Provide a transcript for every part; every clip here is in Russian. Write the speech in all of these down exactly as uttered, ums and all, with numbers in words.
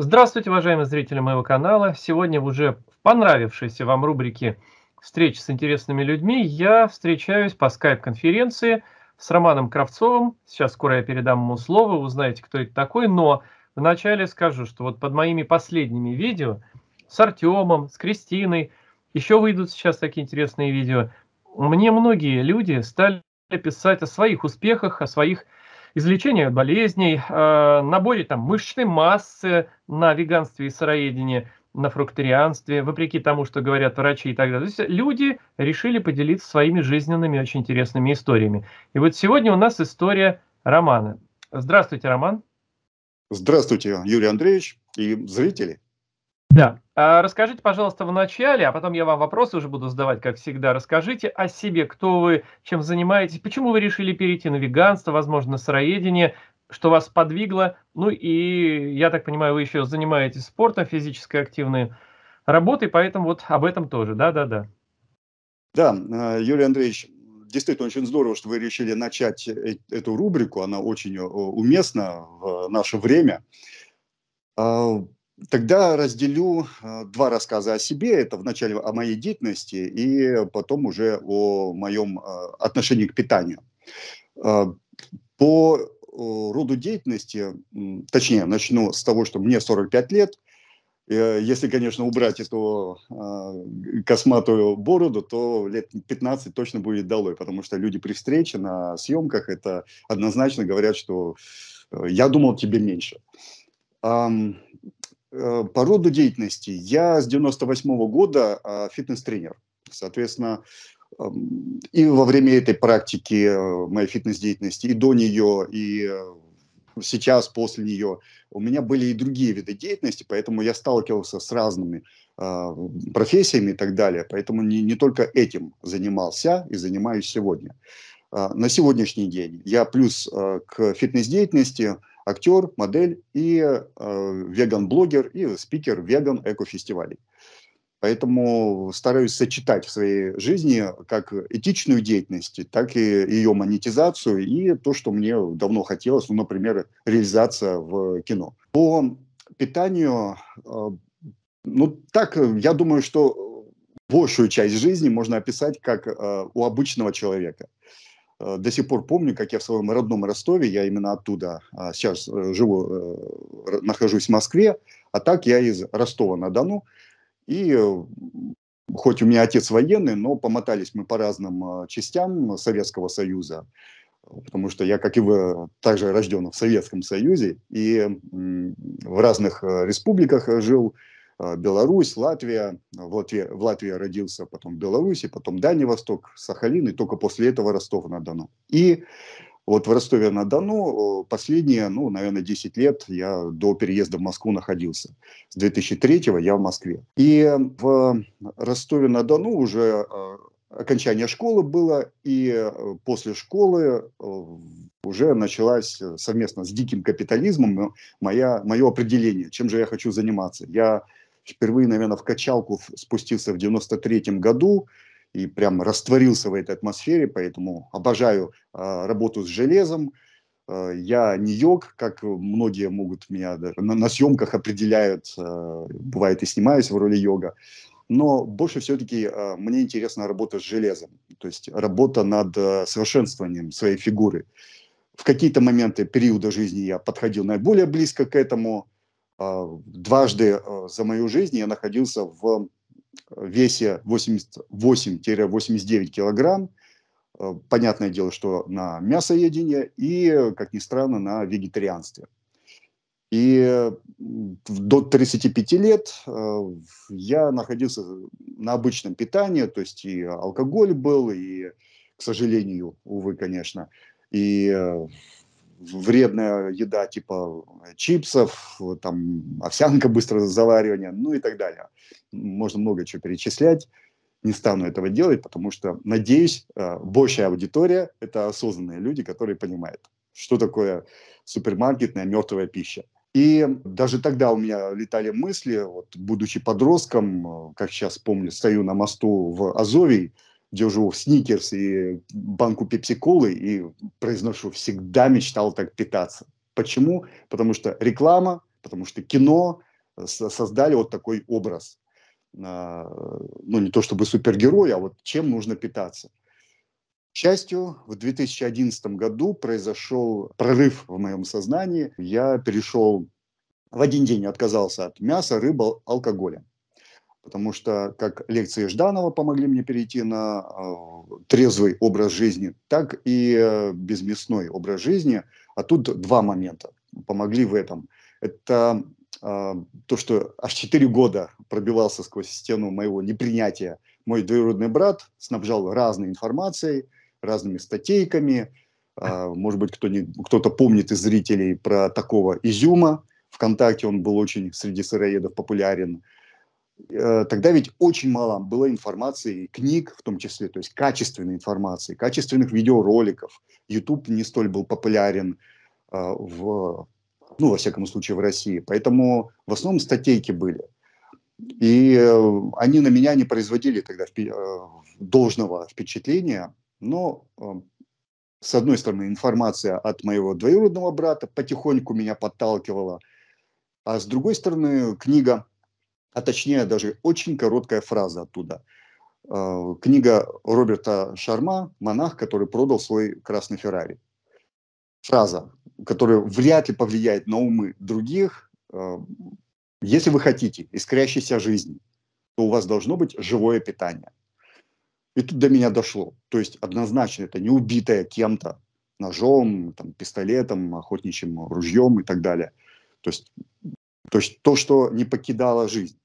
Здравствуйте, уважаемые зрители моего канала. Сегодня в уже понравившейся вам рубрике «Встречи с интересными людьми» я встречаюсь по скайп-конференции с Романом Кравцовым. Сейчас скоро я передам ему слово, вы узнаете, кто это такой. Но вначале скажу, что вот под моими последними видео с Артёмом, с Кристиной, еще выйдут сейчас такие интересные видео. Мне многие люди стали писать о своих успехах, о своих излечение от болезней, э, наборе там мышечной массы на веганстве и сыроедении, на фрукторианстве, вопреки тому, что говорят врачи и так далее. То есть люди решили поделиться своими жизненными, очень интересными историями. И вот сегодня у нас история Романа. Здравствуйте, Роман. Здравствуйте, Юрий Андреевич и зрители. Да. А расскажите, пожалуйста, в начале, а потом я вам вопросы уже буду задавать, как всегда. Расскажите о себе, кто вы, чем занимаетесь, почему вы решили перейти на веганство, возможно, на сыроедение, что вас подвигло. Ну и, я так понимаю, вы еще занимаетесь спортом, физически активной работой, поэтому вот об этом тоже. Да, да, да. Да, Юрий Андреевич, действительно очень здорово, что вы решили начать эту рубрику, она очень уместна в наше время. Тогда разделю два рассказа о себе. Это вначале о моей деятельности и потом уже о моем отношении к питанию. По роду деятельности, точнее, начну с того, что мне сорок пять лет. Если, конечно, убрать эту косматую бороду, то лет пятнадцать точно будет долой, потому что люди при встрече на съемках это однозначно говорят, что я думал, тебе меньше. По роду деятельности я с девяносто восьмого года фитнес-тренер. Соответственно, и во время этой практики моей фитнес-деятельности, и до нее, и сейчас, после нее, у меня были и другие виды деятельности, поэтому я сталкивался с разными профессиями и так далее. Поэтому не, не только этим занимался и занимаюсь сегодня. На сегодняшний день я плюс к фитнес-деятельности актер, модель и э, веган-блогер, и спикер веган-эко-фестивалей. Поэтому стараюсь сочетать в своей жизни как этичную деятельность, так и ее монетизацию, и то, что мне давно хотелось, ну, например, реализация в кино. По питанию, э, ну, так, я думаю, что большую часть жизни можно описать как э, у обычного человека. До сих пор помню, как я в своем родном Ростове, я именно оттуда сейчас живу, нахожусь в Москве, а так я из Ростова-на-Дону. И хоть у меня отец военный, но помотались мы по разным частям Советского Союза, потому что я, как и вы, также рожден в Советском Союзе и в разных республиках жил. Беларусь, Латвия, в Латвии, в Латвии родился, потом в Беларуси, потом Дальний Восток, Сахалин, и только после этого Ростов-на-Дону. И вот в Ростове-на-Дону последние, ну, наверное, десять лет я до переезда в Москву находился. С две тысячи третьего я в Москве. И в Ростове-на-Дону уже окончание школы было, и после школы уже началась совместно с диким капитализмом моя, мое определение, чем же я хочу заниматься. Я впервые, наверное, в качалку спустился в девяносто третьем году и прям растворился в этой атмосфере, поэтому обожаю э, работу с железом. Э, я не йог, как многие могут меня даже на, на съемках определяют, э, бывает и снимаюсь в роли йога. Но больше все-таки э, мне интересна работа с железом, то есть работа над э, совершенствованием своей фигуры. В какие-то моменты периода жизни я подходил наиболее близко к этому. Дважды за мою жизнь я находился в весе восемьдесят восемь — восемьдесят девять килограмм. Понятное дело, что на мясоедении и, как ни странно, на вегетарианстве. И до тридцати пяти лет я находился на обычном питании, то есть и алкоголь был, и, к сожалению, увы, конечно, и вредная еда типа чипсов, там, овсянка быстрого заваривания, ну и так далее. Можно много чего перечислять. Не стану этого делать, потому что, надеюсь, большая аудитория – это осознанные люди, которые понимают, что такое супермаркетная мертвая пища. И даже тогда у меня летали мысли, вот, будучи подростком, как сейчас помню, стою на мосту в Азове, держу сникерс и банку пепси-колы и произношу: всегда мечтал так питаться. Почему? Потому что реклама, потому что кино, создали вот такой образ. Ну, не то чтобы супергерой, а вот чем нужно питаться. К счастью, в две тысячи одиннадцатом году произошел прорыв в моем сознании. Я перешел в один день, отказался от мяса, рыбы, алкоголя. Потому что как лекции Жданова помогли мне перейти на трезвый образ жизни, так и безмясной образ жизни. А тут два момента помогли в этом. Это то, что аж четыре года пробивался сквозь стену моего непринятия. Мой двоюродный брат снабжал разной информацией, разными статейками. Может быть, кто-то помнит из зрителей про такого изюма. Вконтакте он был очень среди сыроедов популярен. Тогда ведь очень мало было информации, книг в том числе, то есть качественной информации, качественных видеороликов. Ютуб не столь был популярен, в, ну, во всяком случае, в России. Поэтому в основном статейки были. И они на меня не производили тогда должного впечатления. Но, с одной стороны, информация от моего двоюродного брата потихоньку меня подталкивала. А с другой стороны, книга, а точнее даже очень короткая фраза оттуда. Э, книга Роберта Шарма «Монах, который продал свой красный Феррари». Фраза, которая вряд ли повлияет на умы других. Э, если вы хотите искрящейся жизни, то у вас должно быть живое питание. И тут до меня дошло. То есть однозначно это не убитое кем-то ножом, там, пистолетом, охотничьим ружьем и так далее. То есть... То есть то, что не покидало жизнь.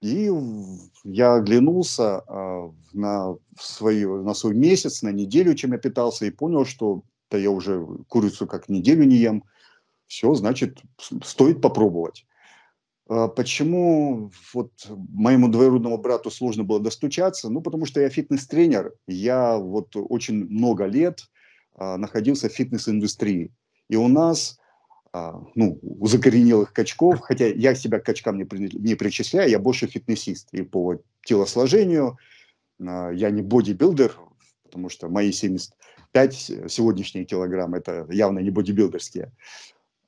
И я оглянулся э, на, свою, на свой месяц, на неделю, чем я питался, и понял, что да я уже курицу как неделю не ем. Все, значит, стоит попробовать. Э, почему вот моему двоюродному брату сложно было достучаться? Ну, потому что я фитнес-тренер. Я вот очень много лет э, находился в фитнес-индустрии. И у нас... ну, у закоренелых качков, хотя я себя к качкам не, при, не причисляю, я больше фитнесист. И по телосложению я не бодибилдер, потому что мои семьдесят пять сегодняшние килограмм, это явно не бодибилдерские.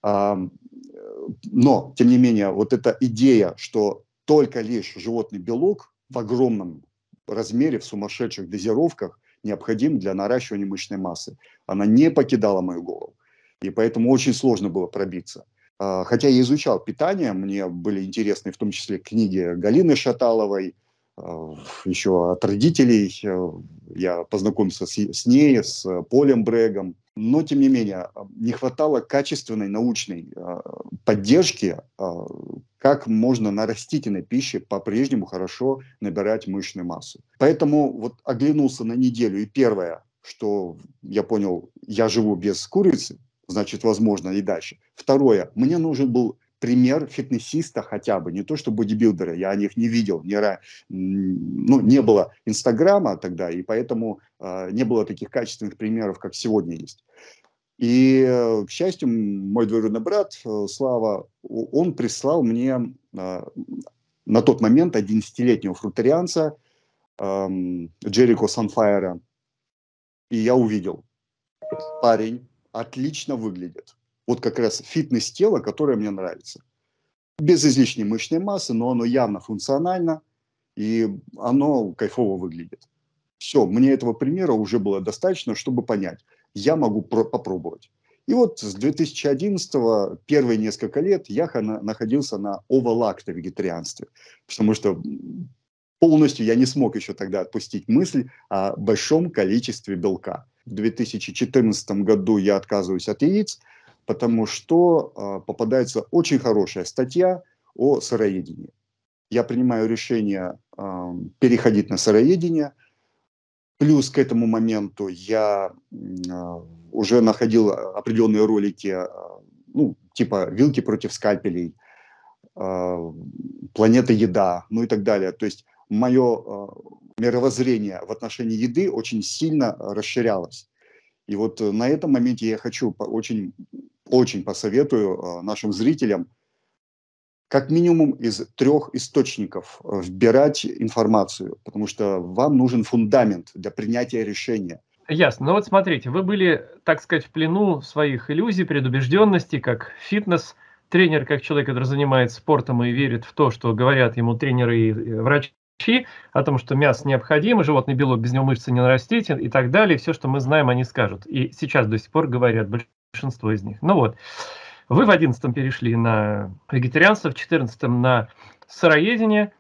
Но, тем не менее, вот эта идея, что только лишь животный белок в огромном размере, в сумасшедших дозировках необходим для наращивания мышечной массы, она не покидала мою голову. И поэтому очень сложно было пробиться. Хотя я изучал питание, мне были интересны в том числе книги Галины Шаталовой, еще от родителей. Я познакомился с ней, с Полем Брегом. Но, тем не менее, не хватало качественной научной поддержки, как можно на растительной пище по-прежнему хорошо набирать мышечную массу. Поэтому вот оглянулся на неделю, и первое, что я понял, я живу без курицы, значит, возможно, и дальше. Второе, мне нужен был пример фитнесиста хотя бы, не то что бодибилдера, я о них не видел, не, ну, не было Инстаграма тогда, и поэтому э, не было таких качественных примеров, как сегодня есть. И, к счастью, мой двоюродный брат Слава, он прислал мне э, на тот момент одиннадцатилетнего фрутарианца э, Джерико Санфайра, и я увидел, парень отлично выглядит. Вот как раз фитнес-тело, которое мне нравится. Без излишней мышечной массы, но оно явно функционально, и оно кайфово выглядит. Все, мне этого примера уже было достаточно, чтобы понять. Я могу про- попробовать. И вот с две тысячи одиннадцатого, первые несколько лет, я х- находился на оволакто-вегетарианстве. Потому что полностью я не смог еще тогда отпустить мысль о большом количестве белка. В две тысячи четырнадцатом году я отказываюсь от яиц, потому что э, попадается очень хорошая статья о сыроедении. Я принимаю решение э, переходить на сыроедение. Плюс к этому моменту я э, уже находил определенные ролики, э, ну, типа «Вилки против скальпелей», э, «Планета еда», ну и так далее. То есть мое... Э, мировоззрение в отношении еды очень сильно расширялось. И вот на этом моменте я хочу, очень, очень посоветую нашим зрителям как минимум из трех источников вбирать информацию, потому что вам нужен фундамент для принятия решения. Ясно. Ну вот смотрите, вы были, так сказать, в плену своих иллюзий, предубежденностей, как фитнес тренер, как человек, который занимается спортом и верит в то, что говорят ему тренеры и врачи, о том, что мясо необходимо, животный белок, без него мышцы не нарастить и так далее. Все, что мы знаем, они скажут. И сейчас до сих пор говорят большинство из них. Ну вот, вы в одиннадцатом перешли на вегетарианство, в четырнадцатом на сыроедение.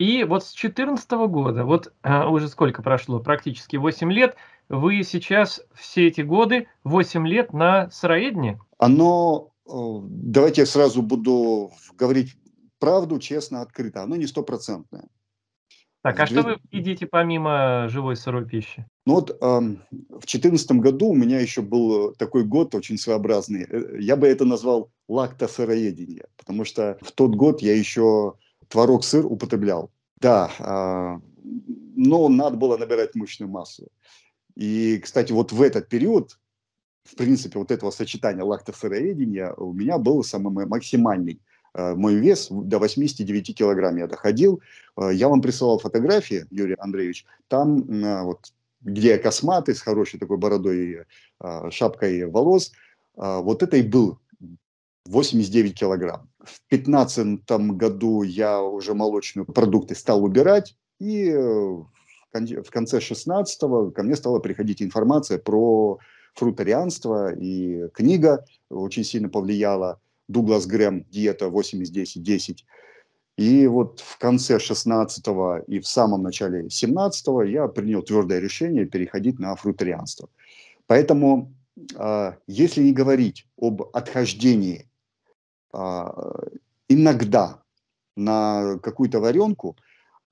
И вот с четырнадцатого года, вот а, уже сколько прошло, практически восемь лет, вы сейчас все эти годы, восемь лет на сыроедении? Оно, давайте я сразу буду говорить правду, честно, открыто, оно не стопроцентное. Так, а что вы едите помимо живой сырой пищи? Ну вот э, в две тысячи четырнадцатом году у меня еще был такой год очень своеобразный. Я бы это назвал лактосыроедение, потому что в тот год я еще творог-сыр употреблял. Да, э, но надо было набирать мышечную массу. И, кстати, вот в этот период, в принципе, вот этого сочетания лактосыроедения у меня был самый максимальный. Мой вес до восьмидесяти девяти килограмм я доходил. Я вам присылал фотографии, Юрий Андреевич, там, вот, где я косматый, с хорошей такой бородой, шапкой волос, вот это и был восемьдесят девять килограмм. В две тысячи пятнадцатом году я уже молочные продукты стал убирать, и в конце шестнадцатого ко мне стала приходить информация про фрутарианство, и книга очень сильно повлияла. Дуглас Грэм, диета восемьдесят десять десять. И вот в конце шестнадцатого и в самом начале семнадцатого я принял твердое решение переходить на фрутарианство. Поэтому, если не говорить об отхождении иногда на какую-то варенку,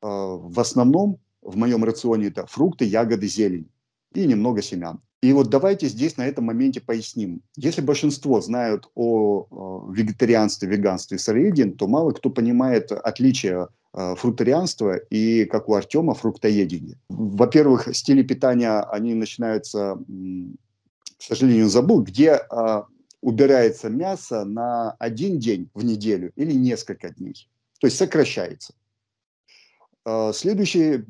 в основном в моем рационе это фрукты, ягоды, зелень и немного семян. И вот давайте здесь на этом моменте поясним. Если большинство знают о вегетарианстве, веганстве и сыроедении, то мало кто понимает отличие фрутарианства и, как у Артёма, фруктоедения. Во-первых, стили питания, они начинаются, к сожалению, забыл, где убирается мясо на один день в неделю или несколько дней. То есть сокращается. Следующий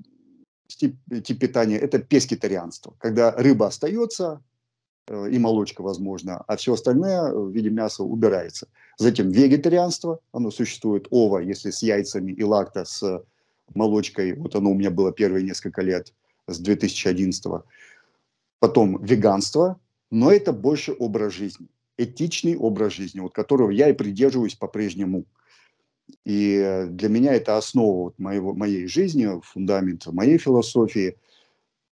Тип, тип питания – это пескетарианство, когда рыба остается э, и молочка, возможно, а все остальное в виде мяса убирается. Затем вегетарианство, оно существует, ово, если с яйцами, и лакта с молочкой, вот оно у меня было первые несколько лет, с две тысячи одиннадцатого. Потом веганство, но это больше образ жизни, этичный образ жизни, вот которого я и придерживаюсь по-прежнему. И для меня это основа вот моего, моей жизни, фундамент моей философии.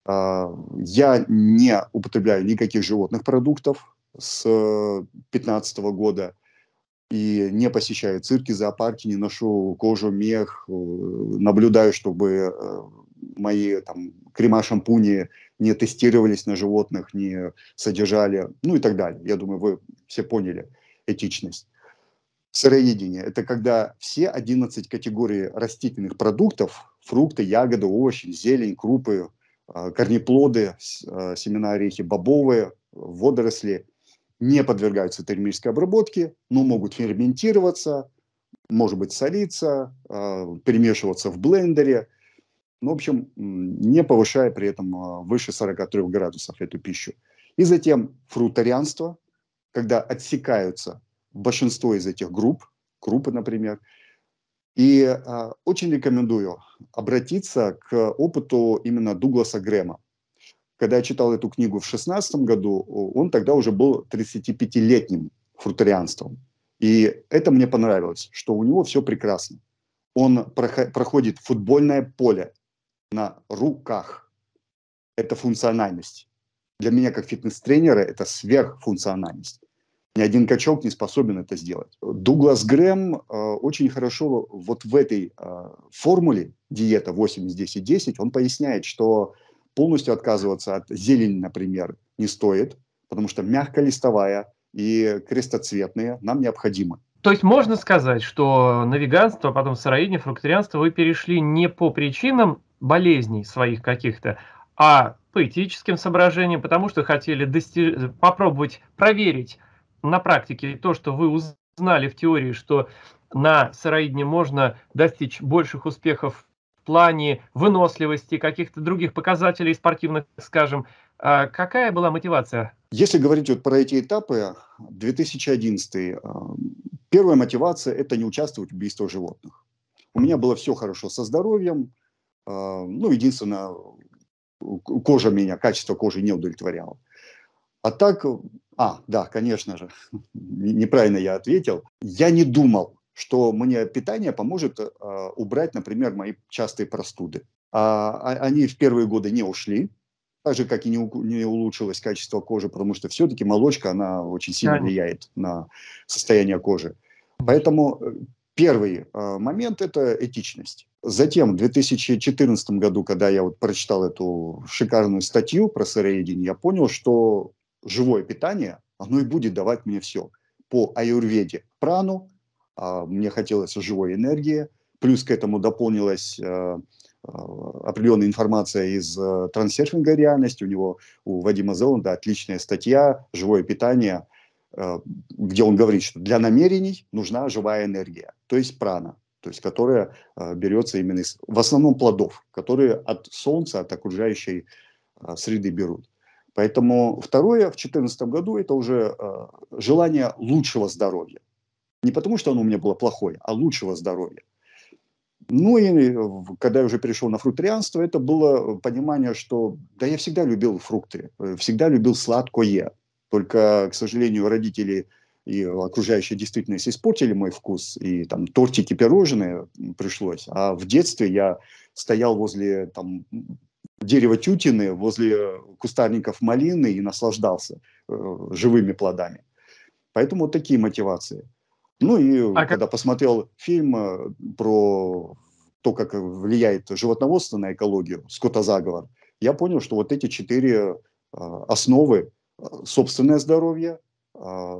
Я не употребляю никаких животных продуктов с две тысячи пятнадцатого года. И не посещаю цирки, зоопарки, не ношу кожу, мех. Наблюдаю, чтобы мои там, крема, шампуни не тестировались на животных, не содержали, ну и так далее. Я думаю, вы все поняли этичность. Сыроедение – это когда все одиннадцать категорий растительных продуктов, фрукты, ягоды, овощи, зелень, крупы, корнеплоды, семена, орехи, бобовые, водоросли, не подвергаются термической обработке, но могут ферментироваться, может быть солиться, перемешиваться в блендере, ну, в общем, не повышая при этом выше сорока трёх градусов эту пищу. И затем фрутарианство, когда отсекаются большинство из этих групп, крупы, например. И э, очень рекомендую обратиться к опыту именно Дугласа Грэма. Когда я читал эту книгу в шестнадцатом году, он тогда уже был тридцатипятилетним фрутарианством. И это мне понравилось, что у него все прекрасно. Он проходит футбольное поле на руках. Это функциональность. Для меня, как фитнес-тренера, это сверхфункциональность. Ни один качок не способен это сделать. Дуглас Грэм э, очень хорошо вот в этой э, формуле диета восемьдесят десять десять, он поясняет, что полностью отказываться от зелени, например, не стоит, потому что мягколистовая и крестоцветные нам необходимы. То есть можно сказать, что на веганство, а потом сыроедение, фрукторианство вы перешли не по причинам болезней своих каких-то, а по этическим соображениям, потому что хотели дости... попробовать проверить на практике то, что вы узнали в теории, что на сыроедении можно достичь больших успехов в плане выносливости, каких-то других показателей спортивных, скажем. А какая была мотивация? Если говорить вот про эти этапы, две тысячи одиннадцатый, первая мотивация – это не участвовать в убийстве животных. У меня было все хорошо со здоровьем, ну, единственное, кожа меня, качество кожи не удовлетворяло. А так, а, да, конечно же, неправильно я ответил. Я не думал, что мне питание поможет убрать, например, мои частые простуды. Они в первые годы не ушли. Так же, как и не улучшилось качество кожи, потому что все-таки молочка, она очень сильно влияет на состояние кожи. Поэтому первый момент – это этичность. Затем, в две тысячи четырнадцатом году, когда я вот прочитал эту шикарную статью про сыроедение, я понял, что живое питание, оно и будет давать мне все. По аюрведе прану, мне хотелось живой энергии, плюс к этому дополнилось... определенная информация из трансерфинга реальности. У него, у Вадима Зеланда, отличная статья «Живое питание», где он говорит, что для намерений нужна живая энергия, то есть прана, то есть которая берется именно из, в основном, плодов, которые от солнца, от окружающей среды берут. Поэтому второе, в две тысячи четырнадцатом году, это уже желание лучшего здоровья. Не потому, что оно у меня было плохое, а лучшего здоровья. Ну и когда я уже перешел на фрукторианство, это было понимание, что да, я всегда любил фрукты, всегда любил сладкое. Только, к сожалению, родители и окружающая действительность испортили мой вкус, и там тортики, пирожные пришлось. А в детстве я стоял возле там, дерева тютины, возле кустарников малины и наслаждался э, живыми плодами. Поэтому вот такие мотивации. Ну и а когда как... посмотрел фильм про то, как влияет животноводство на экологию, «Скот-заговор», я понял, что вот эти четыре основы – собственное здоровье,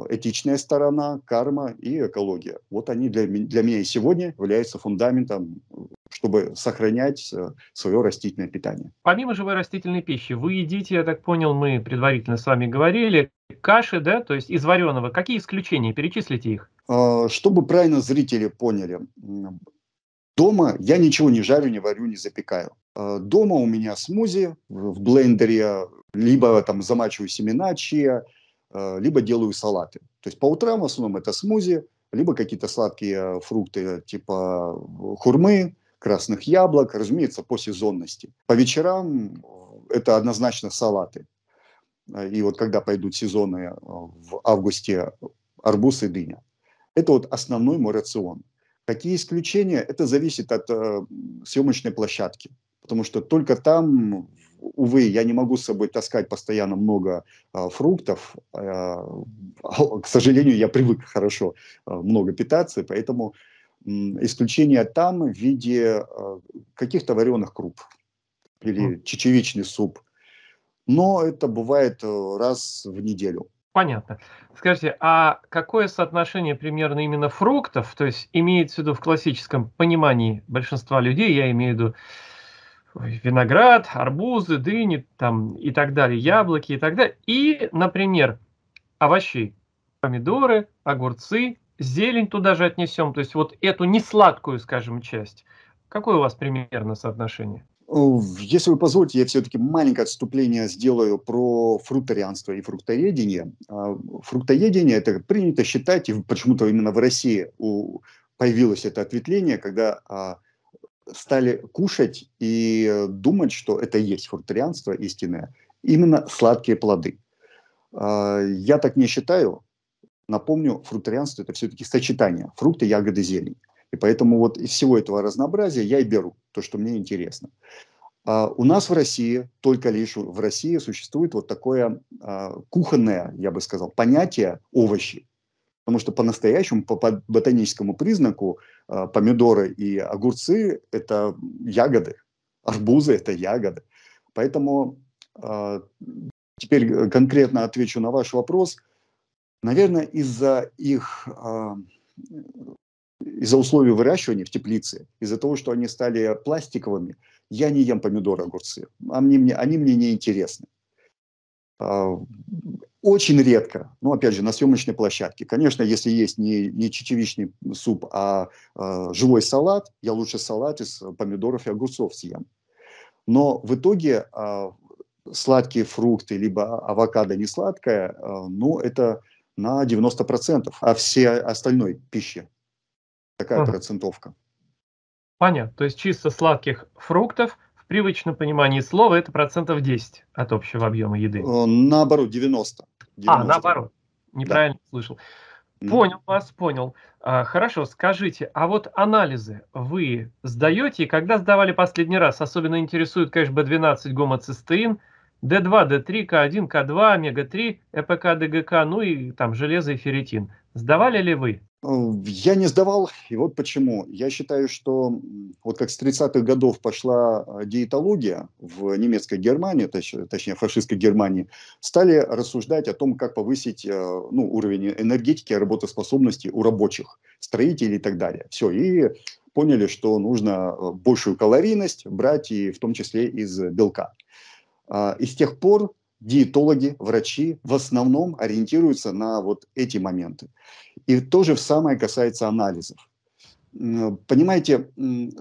этичная сторона, карма и экология. Вот они для, для меня и сегодня являются фундаментом, чтобы сохранять свое растительное питание. Помимо живой растительной пищи, вы едите, я так понял, мы предварительно с вами говорили, каши, да, то есть из вареного. Какие исключения? Перечислите их. Чтобы правильно зрители поняли, дома я ничего не жарю, не варю, не запекаю. Дома у меня смузи в блендере, либо там замачиваю семена чиа, либо делаю салаты. То есть по утрам в основном это смузи, либо какие-то сладкие фрукты типа хурмы, красных яблок, разумеется, по сезонности. По вечерам это однозначно салаты. И вот когда пойдут сезоны в августе, арбуз и дыня. Это вот основной мой рацион. Какие исключения? Это зависит от э, съемочной площадки. Потому что только там, увы, я не могу с собой таскать постоянно много э, фруктов. Э, к сожалению, я привык хорошо э, много питаться, поэтому э, исключения там в виде э, каких-то вареных круп или mm. чечевичный суп. Но это бывает раз в неделю. Понятно. Скажите, а какое соотношение примерно именно фруктов, то есть имеется в виду в классическом понимании большинства людей, я имею в виду виноград, арбузы, дыни там, и так далее, яблоки и так далее, и, например, овощи, помидоры, огурцы, зелень туда же отнесем, то есть вот эту несладкую, скажем, часть. Какое у вас примерно соотношение? Если вы позволите, я все-таки маленькое отступление сделаю про фрукторианство и фруктоедение. Фруктоедение – это принято считать, и почему-то именно в России появилось это ответвление, когда стали кушать и думать, что это есть фрукторианство истинное, именно сладкие плоды. Я так не считаю. Напомню, фрукторианство – это все-таки сочетание фрукты, ягоды, зелень. И поэтому вот из всего этого разнообразия я и беру то, что мне интересно. А у нас в России, только лишь в России, существует вот такое а, кухонное, я бы сказал, понятие овощи. Потому что по-настоящему, по, по ботаническому признаку, а, помидоры и огурцы – это ягоды, арбузы – это ягоды. Поэтому а, теперь конкретно отвечу на ваш вопрос. Наверное, из-за их... А, из-за условий выращивания в теплице, из-за того, что они стали пластиковыми, я не ем помидоры, огурцы. Они мне, они мне не интересны. Очень редко, ну, опять же, на съемочной площадке. Конечно, если есть не, не чечевичный суп, а, а живой салат, я лучше салат из помидоров и огурцов съем. Но в итоге а, сладкие фрукты, либо авокадо не сладкое, ну, это на девяносто процентов, а все остальной пищи такая а. процентовка. Понятно. То есть чисто сладких фруктов в привычном понимании слова это процентов десять от общего объема еды. Наоборот, девяносто. девяносто. А, наоборот. Неправильно да. слышал. Понял вас, понял. А, хорошо, скажите, а вот анализы вы сдаете, и когда сдавали последний раз? Особенно интересует, конечно, бэ двенадцать, гомоцистеин, дэ два, дэ три, ка один, ка два, омега три, ЭПК, ДГК, ну и там железо и ферритин. Сдавали ли вы? Я не сдавал, и вот почему. Я считаю, что вот как с тридцатых годов пошла диетология в немецкой Германии, точ, точнее фашистской Германии, стали рассуждать о том, как повысить ну, уровень энергетики, работоспособности у рабочих, строителей и так далее. Все, и поняли, что нужно большую калорийность брать, и в том числе из белка. И с тех пор диетологи, врачи в основном ориентируются на вот эти моменты. И то же самое касается анализов. Понимаете,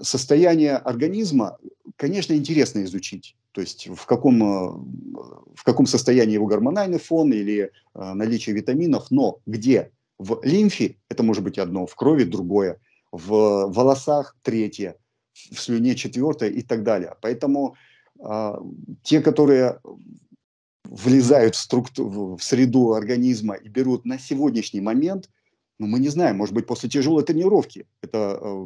состояние организма, конечно, интересно изучить. То есть в каком, в каком состоянии его гормональный фон или наличие витаминов, но где? В лимфе это может быть одно, в крови другое, в волосах третье, в слюне четвертое и так далее. Поэтому те, которые влезают в, структуру, в среду организма и берут на сегодняшний момент, ну, мы не знаем, может быть, после тяжелой тренировки эта э,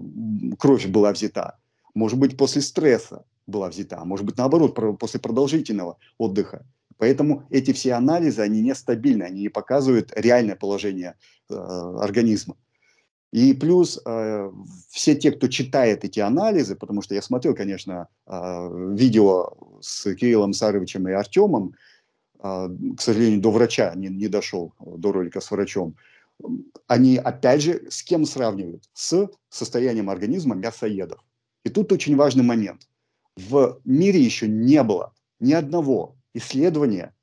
кровь была взята, может быть, после стресса была взята, может быть, наоборот, про, после продолжительного отдыха. Поэтому эти все анализы, они нестабильны, они не показывают реальное положение э, организма. И плюс э, все те, кто читает эти анализы, потому что я смотрел, конечно, э, видео с Кириллом Саровичем и Артёмом, э, к сожалению, до врача не, не дошел, до ролика с врачом, они опять же с кем сравнивают? С состоянием организма мясоедов. И тут очень важный момент. В мире еще не было ни одного исследования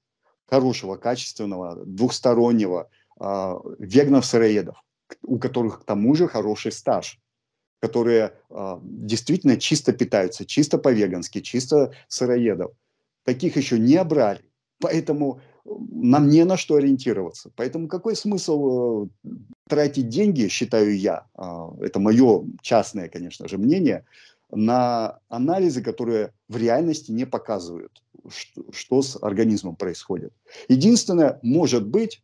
хорошего, качественного, двухстороннего э, веганов-сыроедов, у которых к тому же хороший стаж, которые э, действительно чисто питаются, чисто по-вегански, чисто сыроедов. Таких еще не брали, поэтому нам не на что ориентироваться. Поэтому какой смысл э, тратить деньги, считаю я, э, это мое частное, конечно же, мнение, на анализы, которые в реальности не показывают, что, что с организмом происходит. Единственное, может быть,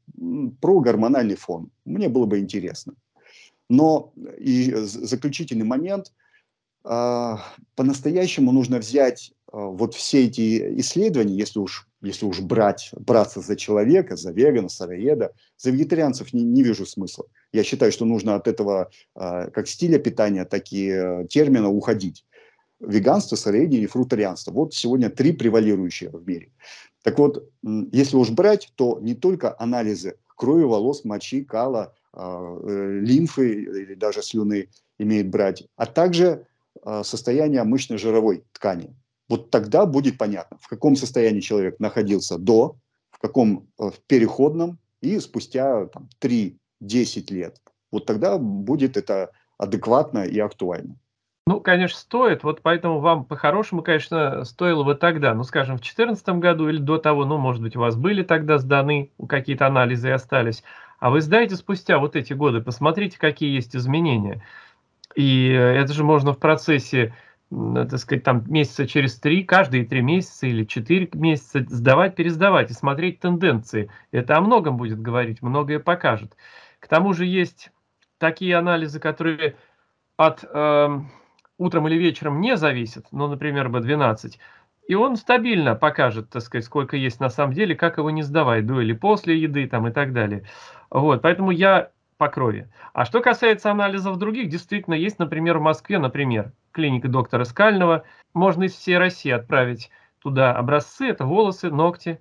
про гормональный фон. Мне было бы интересно. Но и заключительный момент. Э, по-настоящему нужно взять э, вот все эти исследования, если уж, если уж брать, браться за человека, за вегана, сыроеда, за вегетарианцев не, не вижу смысла. Я считаю, что нужно от этого э, как стиля питания, так и термина уходить. Веганство, сыроедение и фрутарианство. Вот сегодня три превалирующие в мире. Так вот, если уж брать, то не только анализы крови, волос, мочи, кала, э, лимфы или даже слюны имеет брать, а также э, состояние мышечно-жировой ткани. Вот тогда будет понятно, в каком состоянии человек находился до, в каком в переходном и спустя там, три-десять лет. Вот тогда будет это адекватно и актуально. Ну, конечно, стоит. Вот поэтому вам по-хорошему, конечно, стоило бы тогда, ну, скажем, в две тысячи четырнадцатом году или до того, ну, может быть, у вас были тогда сданы какие-то анализы и остались. А вы сдаете спустя вот эти годы, посмотрите, какие есть изменения. И это же можно в процессе, так сказать, там месяца через три, каждые три месяца или четыре месяца сдавать, пересдавать и смотреть тенденции. Это о многом будет говорить, многое покажет. К тому же есть такие анализы, которые от э, утром или вечером не зависят, ну, например, бэ двенадцать, и он стабильно покажет, так сказать, сколько есть на самом деле, как его не сдавать, до или после еды там, и так далее. Вот, поэтому я по крови. А что касается анализов других, действительно есть, например, в Москве, например, клиника доктора Скального. Можно из всей России отправить туда образцы, это волосы, ногти.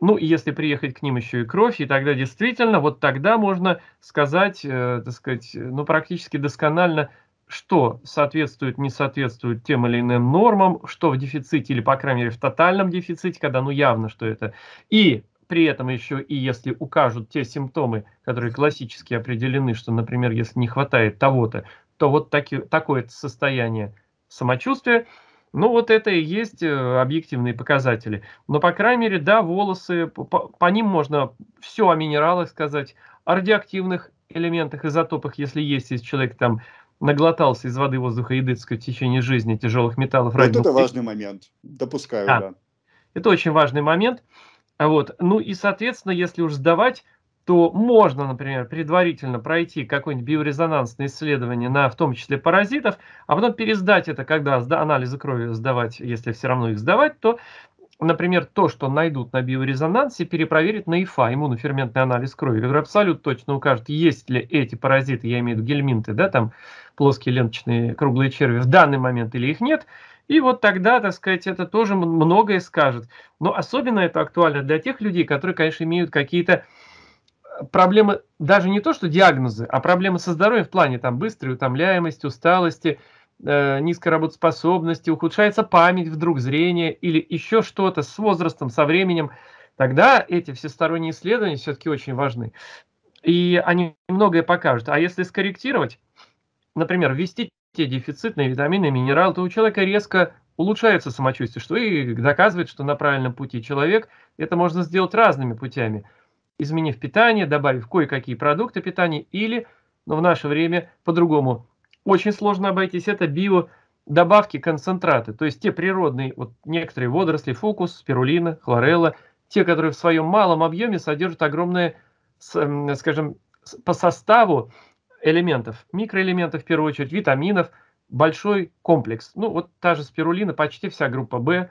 Ну, и если приехать к ним еще и кровь, и тогда действительно, вот тогда можно сказать, э, так сказать, ну, практически досконально, что соответствует, не соответствует тем или иным нормам, что в дефиците или, по крайней мере, в тотальном дефиците, когда, ну, явно, что это. И при этом еще и если укажут те симптомы, которые классически определены, что, например, если не хватает того-то, то вот таки, такое состояние самочувствия, Ну, вот это и есть объективные показатели. Но, по крайней мере, да, волосы, по, по ним можно все о минералах сказать, о радиоактивных элементах, изотопах, если есть, если человек там наглотался из воды, воздуха, еды, так сказать, в течение жизни, тяжелых металлов. Вот это важный момент, допускаю, да. да. Это очень важный момент. Вот. Ну и, соответственно, если уж сдавать, то можно, например, предварительно пройти какое-нибудь биорезонансное исследование на, в том числе, паразитов, а потом пересдать это, когда анализы крови сдавать, если все равно их сдавать, то, например, то, что найдут на биорезонансе, перепроверить на ИФА, иммуноферментный анализ крови, который абсолютно точно укажет, есть ли эти паразиты, я имею в виду гельминты, да, там плоские ленточные круглые черви в данный момент или их нет. И вот тогда, так сказать, это тоже многое скажет. Но особенно это актуально для тех людей, которые, конечно, имеют какие-то проблемы, даже не то, что диагнозы, а проблемы со здоровьем в плане там быстрой утомляемости, усталости, э, низкой работоспособности, ухудшается память, вдруг зрение или еще что-то с возрастом, со временем. Тогда эти всесторонние исследования все-таки очень важны. И они многое покажут. А если скорректировать, например, ввести те дефицитные витамины и минералы, то у человека резко улучшается самочувствие, что и доказывает, что на правильном пути человек. Это можно сделать разными путями, изменив питание, добавив кое-какие продукты питания или, но в наше время по-другому очень сложно обойтись, это биодобавки, концентраты, то есть те природные, вот некоторые водоросли, фукус, спирулина, хлорелла, те, которые в своем малом объеме содержат огромное, скажем, по составу элементов, микроэлементов в первую очередь, витаминов, большой комплекс. Ну, вот та же спирулина, почти вся группа Б,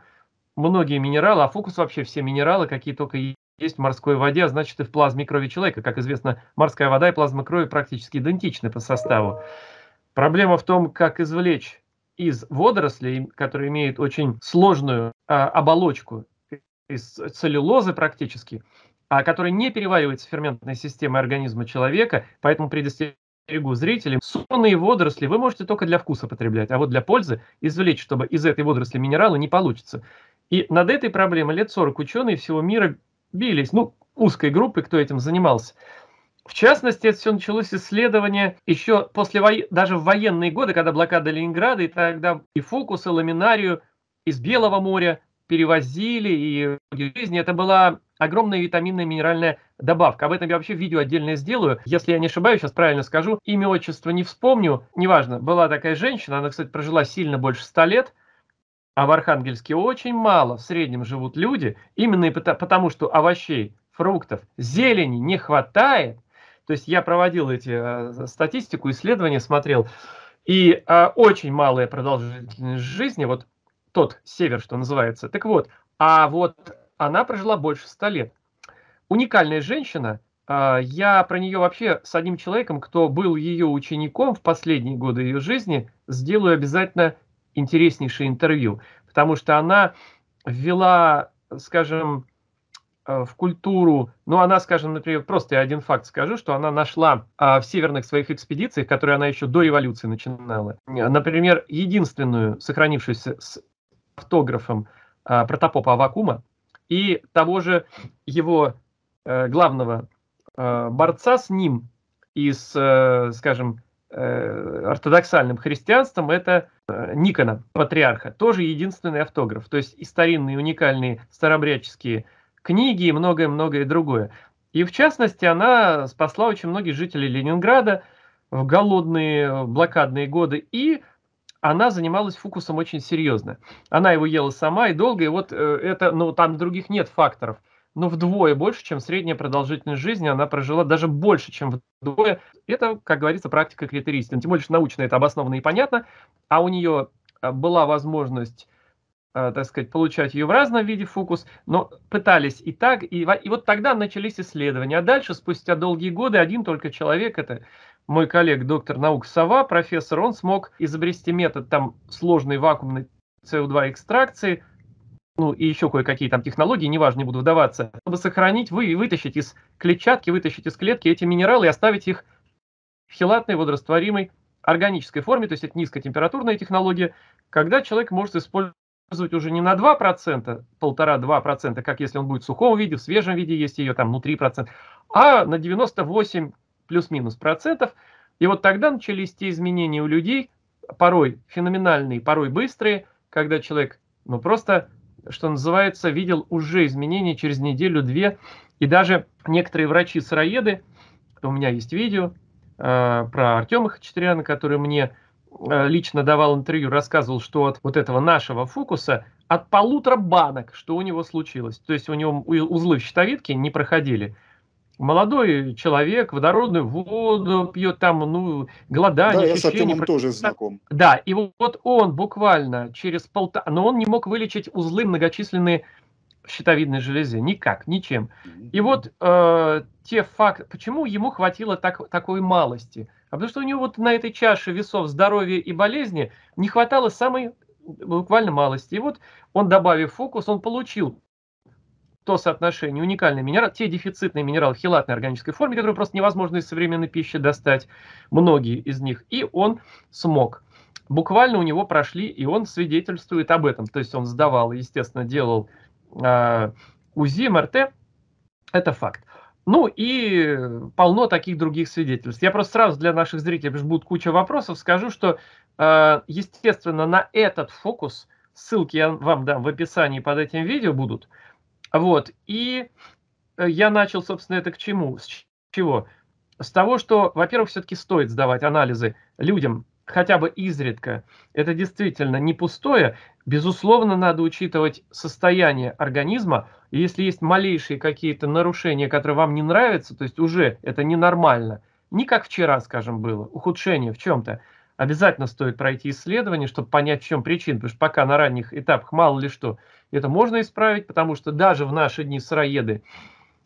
многие минералы, а фокус вообще все минералы, какие только есть в морской воде, а значит и в плазме крови человека. Как известно, морская вода и плазма крови практически идентичны по составу. Проблема в том, как извлечь из водорослей, которые имеют очень сложную а, оболочку из целлюлозы практически, а которая не переваривается ферментной системой организма человека, поэтому предоставляется зрителям, сонные водоросли вы можете только для вкуса потреблять, а вот для пользы извлечь, чтобы из этой водоросли минерала, не получится. И над этой проблемой лет сорок ученые всего мира бились, ну, узкой группы, кто этим занимался. В частности, это все началось исследование еще после во... даже в военные годы, когда блокада Ленинграда, и тогда и фокус, и ламинарию из Белого моря перевозили, и в жизни это была огромная витаминная минеральная добавка. Об этом я вообще видео отдельное сделаю. Если я не ошибаюсь, сейчас правильно скажу, имя, отчество не вспомню, неважно. Была такая женщина, она, кстати, прожила сильно больше ста лет, а в Архангельске очень мало в среднем живут люди, именно и потому, что овощей, фруктов, зелени не хватает. То есть я проводил эти статистику, исследования смотрел, и а, очень малая продолжительность жизни, вот тот север, что называется. Так вот, а вот она прожила больше ста лет. Уникальная женщина. Я про нее вообще с одним человеком, кто был ее учеником в последние годы ее жизни, сделаю обязательно интереснейшее интервью. Потому что она ввела, скажем, в культуру, ну она, скажем, например, просто я один факт скажу, что она нашла в северных своих экспедициях, которые она еще до революции начинала, например, единственную сохранившуюся с автографом протопопа Аввакума и того же его э, главного э, борца с ним и с, э, скажем, э, ортодоксальным христианством, это э, Никона, патриарха, тоже единственный автограф. То есть и старинные, уникальные старообрядческие книги и многое-многое другое. И в частности она спасла очень многих жителей Ленинграда в голодные блокадные годы и... Она занималась фукусом очень серьезно. Она его ела сама и долго, и вот это, ну, там других нет факторов. Но вдвое больше, чем средняя продолжительность жизни, она прожила даже больше, чем вдвое. Это, как говорится, практика критерий истины. Тем более, что научно это обосновано и понятно. А у нее была возможность, так сказать, получать ее в разном виде фукус, но пытались и так, и, и вот тогда начались исследования. А дальше, спустя долгие годы, один только человек, это... Мой коллега, доктор наук Сова, профессор, он смог изобрести метод там сложной вакуумной си о два экстракции, ну и еще кое-какие там технологии, неважно, не буду вдаваться, чтобы сохранить, вы, вытащить из клетчатки, вытащить из клетки эти минералы и оставить их в хелатной, водорастворимой, органической форме, то есть это низкотемпературная технология, когда человек может использовать уже не на два процента, полтора-два процента, как если он будет в сухом виде, в свежем виде есть ее там, ну три процента, а на девяносто восемь процентов. Плюс-минус процентов. И вот тогда начались те изменения у людей, порой феноменальные, порой быстрые, когда человек, ну, просто, что называется, видел уже изменения через неделю-две, и даже некоторые врачи-сыроеды, у меня есть видео э, про Артёма Хачатуряна, который мне э, лично давал интервью, рассказывал, что от вот этого нашего фокуса от полутора банок, что у него случилось, то есть у него узлы в щитовидке не проходили. Молодой человек водородную воду пьет, там, ну, голодание. Да, я с Артёмом тоже знаком. Да, и вот он буквально через полтора... Но он не мог вылечить узлы многочисленные в щитовидной железе. Никак, ничем. И вот э, те факты... Почему ему хватило так, такой малости? А потому что у него вот на этой чаше весов здоровья и болезни не хватало самой буквально малости. И вот он, добавив фокус, он получил то соотношение уникальный минерал, те дефицитные минералы в хелатной органической форме, которые просто невозможно из современной пищи достать, многие из них, и он смог. Буквально у него прошли, и он свидетельствует об этом. То есть он сдавал, естественно, делал э, УЗИ, МРТ, это факт. Ну и полно таких других свидетельств. Я просто сразу для наших зрителей, потому что будет куча вопросов, скажу, что, э, естественно, на этот фокус, ссылки я вам дам в описании под этим видео будут. Вот, и я начал, собственно, это к чему, с чего? С того, что, во-первых, все-таки стоит сдавать анализы людям хотя бы изредка. Это действительно не пустое. Безусловно, надо учитывать состояние организма. И если есть малейшие какие-то нарушения, которые вам не нравятся, то есть уже это ненормально, не как вчера, скажем, было, ухудшение в чем-то, обязательно стоит пройти исследование, чтобы понять, в чем причина, потому что пока на ранних этапах мало ли что. Это можно исправить, потому что даже в наши дни сыроеды,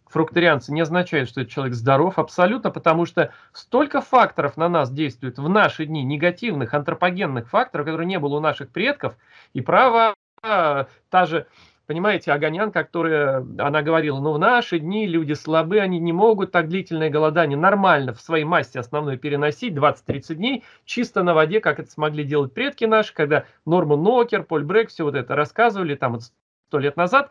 фрукторианцы, не означают, что этот человек здоров абсолютно, потому что столько факторов на нас действует в наши дни, негативных, антропогенных факторов, которые не было у наших предков. И право, та же, понимаете, Оганьян, которая, она говорила, ну в наши дни люди слабы, они не могут так длительное голодание нормально в своей массе основной переносить двадцать-тридцать дней, чисто на воде, как это смогли делать предки наши, когда Норман Нокер, Поль Брег, все вот это рассказывали там сто лет назад,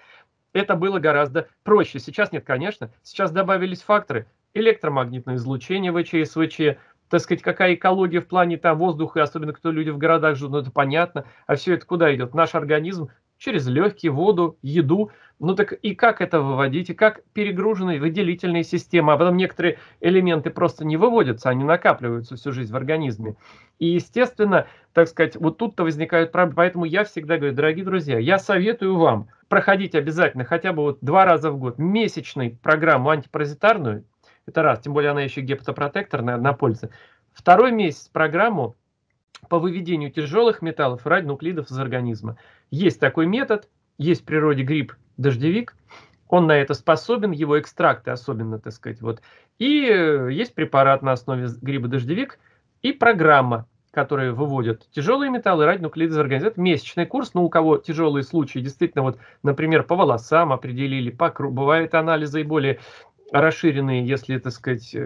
это было гораздо проще. Сейчас нет, конечно, сейчас добавились факторы электромагнитное излучение, ВЧС, ВЧ, так сказать, какая экология в плане там воздуха, особенно кто люди в городах живут, ну это понятно, а все это куда идет? Наш организм через легкие, воду, еду. Ну так и как это выводить, и как перегружены выделительные системы. А потом некоторые элементы просто не выводятся, они накапливаются всю жизнь в организме. И, естественно, так сказать, вот тут-то возникают проблемы. Поэтому я всегда говорю, дорогие друзья, я советую вам проходить обязательно хотя бы вот два раза в год месячную программу антипаразитарную. Это раз, тем более она еще гептопротекторная, однопольза. Второй месяц программу по выведению тяжелых металлов и радионуклидов из организма. Есть такой метод, есть в природе гриб дождевик, он на это способен, его экстракты особенно, так сказать. Вот. И есть препарат на основе гриба дождевик и программа, которая выводит тяжелые металлы и радионуклиды из организма. Это месячный курс, но у кого тяжелые случаи, действительно, вот, например, по волосам определили, по кругу, бывают анализы и более расширенные, если, так сказать,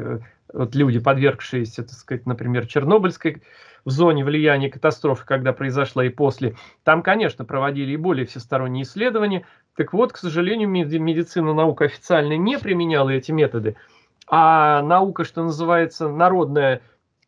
вот люди, подвергшиеся, так сказать, например, Чернобыльской в зоне влияния катастрофы, когда произошла и после, там, конечно, проводили и более всесторонние исследования. Так вот, к сожалению, медицина, наука официально не применяла эти методы, а наука, что называется, народная,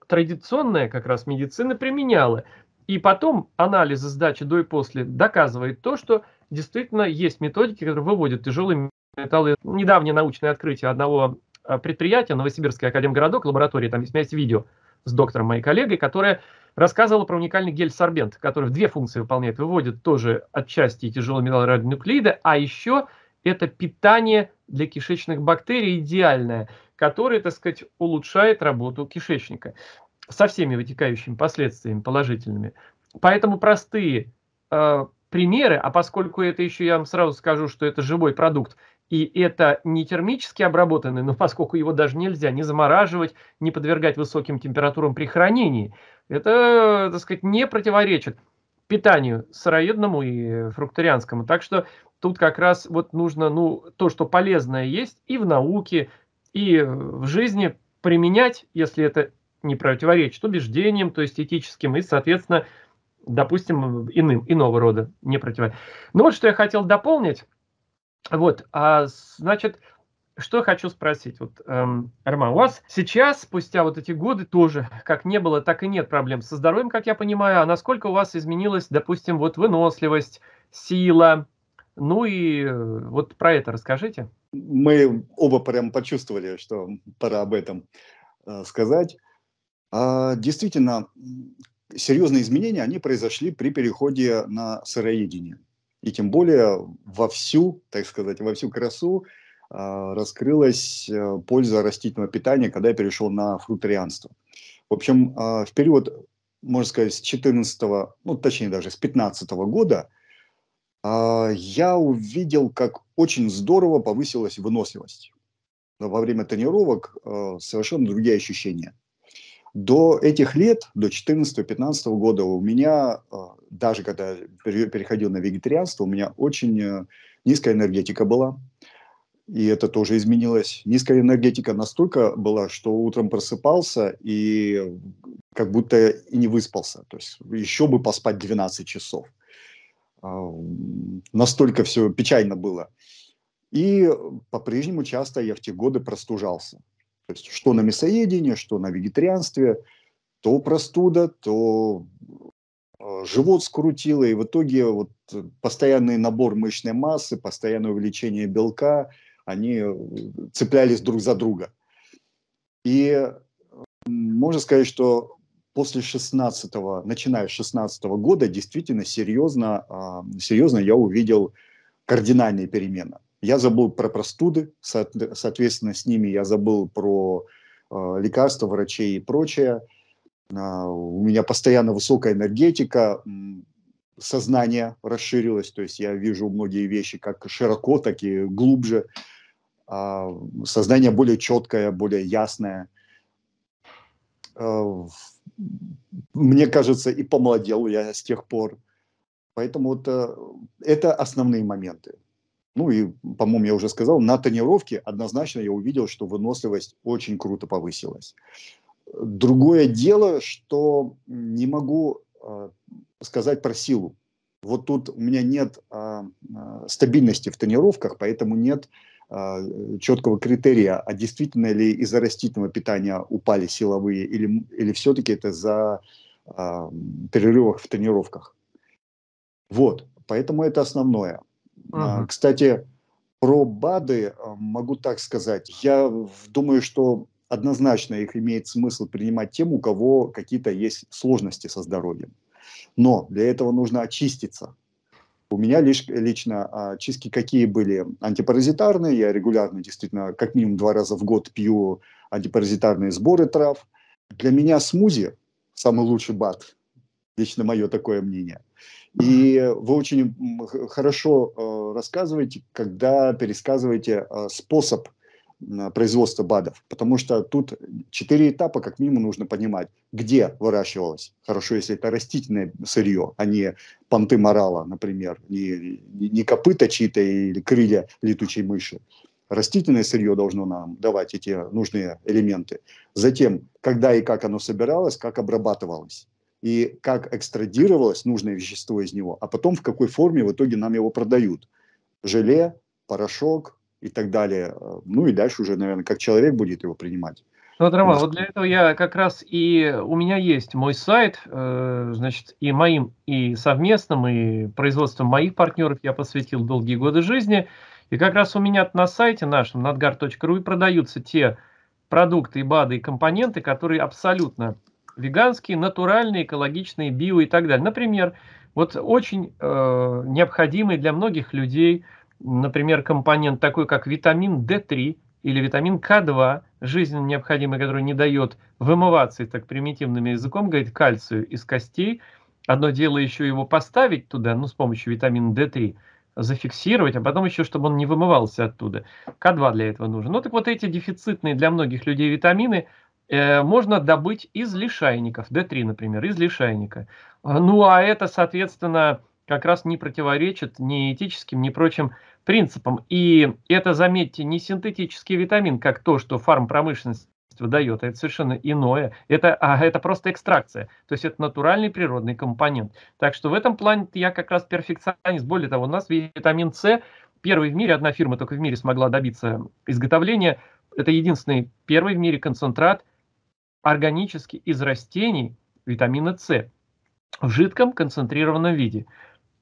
традиционная как раз медицина применяла. И потом анализы сдачи до и после доказывает то, что действительно есть методики, которые выводят тяжелые металлы. Недавнее научное открытие одного предприятия, Новосибирский академгородок, лаборатория, там есть, у меня есть видео с доктором, моей коллегой, которая рассказывала про уникальный гель-сорбент, который две функции выполняет. Выводит тоже отчасти тяжелые металлы и радионуклиды, а еще это питание для кишечных бактерий идеальное, которое, так сказать, улучшает работу кишечника со всеми вытекающими последствиями положительными. Поэтому простые э, примеры, а поскольку это еще, я вам сразу скажу, что это живой продукт, и это не термически обработанный, но поскольку его даже нельзя не замораживать, не подвергать высоким температурам при хранении, это, так сказать, не противоречит питанию сыроедному и фрукторианскому. Так что тут как раз вот нужно, ну, то, что полезное есть и в науке, и в жизни, применять, если это не противоречит убеждениям, то есть этическим, и, соответственно, допустим, иным, иного рода не противоречит. Ну вот, что я хотел дополнить. Вот, а, значит, Что я хочу спросить, вот, эм, Роман, у вас сейчас, спустя вот эти годы, тоже как не было, так и нет проблем со здоровьем, как я понимаю, а насколько у вас изменилась, допустим, вот выносливость, сила, ну и вот про это расскажите. Мы оба прям почувствовали, что пора об этом э, сказать. А, действительно, серьезные изменения, они произошли при переходе на сыроедение. И тем более во всю, так сказать, во всю красу раскрылась польза растительного питания, когда я перешел на фрутарианство. В общем, в период, можно сказать, с четырнадцатого, ну, точнее даже с пятнадцатого года, я увидел, как очень здорово повысилась выносливость. Во время тренировок совершенно другие ощущения. До этих лет, до четырнадцатого-пятнадцатого года у меня, даже когда я переходил на вегетарианство, у меня очень низкая энергетика была. И это тоже изменилось. Низкая энергетика настолько была, что утром просыпался и как будто и не выспался. То есть еще бы поспать двенадцать часов. Настолько все печально было. И по-прежнему часто я в те годы простужался. То есть что на мясоедении, что на вегетарианстве. То простуда, то живот скрутило. И в итоге вот постоянный набор мышечной массы, постоянное увеличение белка – они цеплялись друг за друга. И можно сказать, что после шестнадцатого, начиная с шестнадцатого года, действительно серьезно, серьезно я увидел кардинальные перемены. Я забыл про простуды, соответственно, с ними я забыл про лекарства, врачей и прочее. У меня постоянно высокая энергетика, сознание расширилось, то есть я вижу многие вещи как широко, так и глубже. Сознание более четкое, более ясное. Мне кажется, и помолодел я с тех пор. Поэтому это, это основные моменты. Ну и, по-моему, я уже сказал, на тренировке однозначно я увидел, что выносливость очень круто повысилась. Другое дело, что не могу сказать про силу. Вот тут у меня нет а, стабильности в тренировках, поэтому нет а, четкого критерия, а действительно ли из-за растительного питания упали силовые, или, или все-таки это за а, перерывов в тренировках. Вот, поэтому это основное. Uh-huh. а, кстати, про БАДы могу так сказать. Я думаю, что однозначно их имеет смысл принимать тем, у кого какие-то есть сложности со здоровьем. Но для этого нужно очиститься. У меня лишь, лично очистки какие были? Антипаразитарные. Я регулярно, действительно, как минимум два раза в год пью антипаразитарные сборы трав. Для меня смузи – самый лучший БАД. Лично мое такое мнение. И вы очень хорошо рассказываете, когда пересказываете способ производства БАДов. Потому что тут четыре этапа, как минимум, нужно понимать, где выращивалось. Хорошо, если это растительное сырье, а не понты морала, например, не, не копыта чьи-то или крылья летучей мыши. Растительное сырье должно нам давать эти нужные элементы. Затем, когда и как оно собиралось, как обрабатывалось и как экстрадировалось нужное вещество из него, а потом в какой форме в итоге нам его продают. Желе, порошок и так далее. Ну и дальше уже, наверное, как человек будет его принимать. Вот, Роман, вот для этого я как раз и... У меня есть мой сайт, э, значит, и моим, и совместным, и производством моих партнеров я посвятил долгие годы жизни. И как раз у меня на сайте нашем, надгар точка ру, продаются те продукты, и БАДы, и компоненты, которые абсолютно веганские, натуральные, экологичные, био и так далее. Например, вот очень э, необходимый для многих людей... Например, компонент такой, как витамин дэ три или витамин ка два, жизненно необходимый, который не дает вымываться, и так примитивным языком говорит, кальцию из костей. Одно дело еще его поставить туда, ну, с помощью витамина дэ три, зафиксировать, а потом еще, чтобы он не вымывался оттуда. ка два для этого нужен. Ну, так вот эти дефицитные для многих людей витамины э, можно добыть из лишайников. дэ три, например, из лишайника. Ну, а это, соответственно... как раз не противоречит ни этическим, ни прочим принципам. И это, заметьте, не синтетический витамин, как то, что фармпромышленность выдает, это совершенно иное. Это, а, это просто экстракция, то есть это натуральный природный компонент. Так что в этом плане я как раз перфекционист. Более того, у нас витамин С первой в мире, одна фирма только в мире смогла добиться изготовления. Это единственный первый в мире концентрат органически из растений витамина С в жидком концентрированном виде.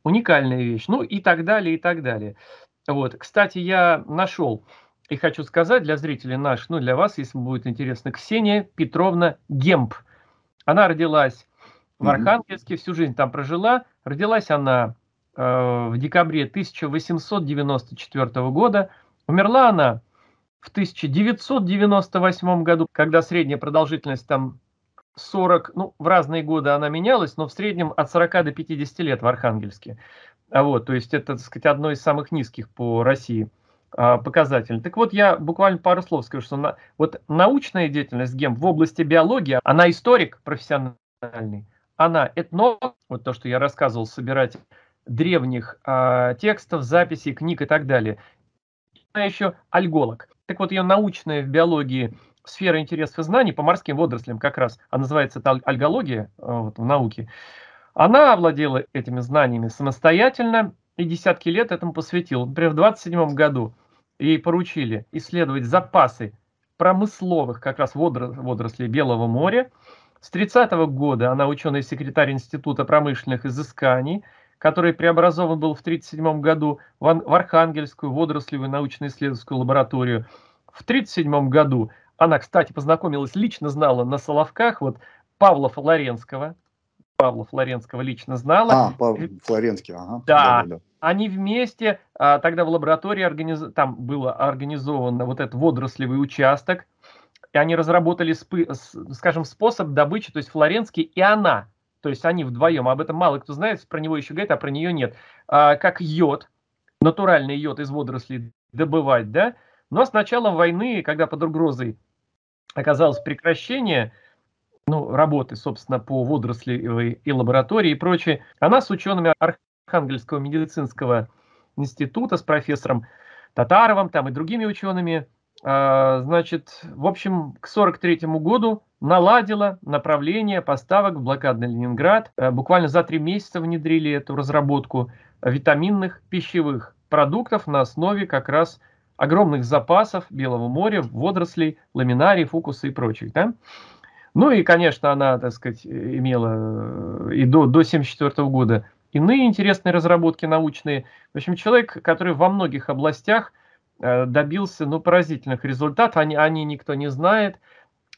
Уникальная вещь. Ну и так далее, и так далее. Вот. Кстати, я нашел и хочу сказать для зрителей наших, ну для вас, если будет интересно, Ксения Петровна Гемп. Она родилась в Архангельске, всю жизнь там прожила. Родилась она э, в декабре тысяча восемьсот девяносто четвёртого года. Умерла она в тысяча девятьсот девяносто восьмом году, когда средняя продолжительность там сорок, ну, в разные годы она менялась, но в среднем от сорока до пятидесяти лет в Архангельске. Вот, то есть это, так сказать, одно из самых низких по России а, показателей. Так вот, я буквально пару слов скажу, что на, вот научная деятельность Гемп в области биологии, она историк профессиональный, она этнолог, вот то, что я рассказывал, собирать древних а, текстов, записей, книг и так далее. Она еще альголог. Так вот, ее научная в биологии сфера интересов и знаний по морским водорослям как раз, а называется это альгология вот, в науке, она овладела этими знаниями самостоятельно и десятки лет этому посвятила. Например, в двадцать седьмом году ей поручили исследовать запасы промысловых как раз водорослей Белого моря. С тридцатого года она ученый-секретарь Института промышленных изысканий, который преобразован был в тридцать седьмом году в Архангельскую водорослевую научно-исследовательскую лабораторию. В тридцать седьмом году она, кстати, познакомилась, лично знала на Соловках вот Павла Флоренского. Павла Флоренского лично знала. А, Павел Флоренский, ага. Да, да, да. Они вместе, а, тогда в лаборатории организ... там было организовано вот этот водорослевый участок, и они разработали, спы... скажем, способ добычи, то есть Флоренский и она, то есть они вдвоем, об этом мало кто знает, про него еще говорит, а про нее нет, а, как йод, натуральный йод из водорослей добывать, да, но с началом войны, когда под угрозой оказалось прекращение, ну, работы, собственно, по водорослевой и лаборатории и прочее, она с учеными Архангельского медицинского института, с профессором Татаровым там и другими учеными, э, значит, в общем, к сорок третьему году наладила направление поставок в блокадный Ленинград. Э, буквально за три месяца внедрили эту разработку витаминных пищевых продуктов на основе как раз огромных запасов Белого моря, водорослей, ламинарий, фукуса и прочих, да? Ну и, конечно, она, так сказать, имела и до тысяча девятьсот семьдесят четвёртого года иные интересные разработки научные. В общем, человек, который во многих областях добился, ну, поразительных результатов, они, они никто не знает.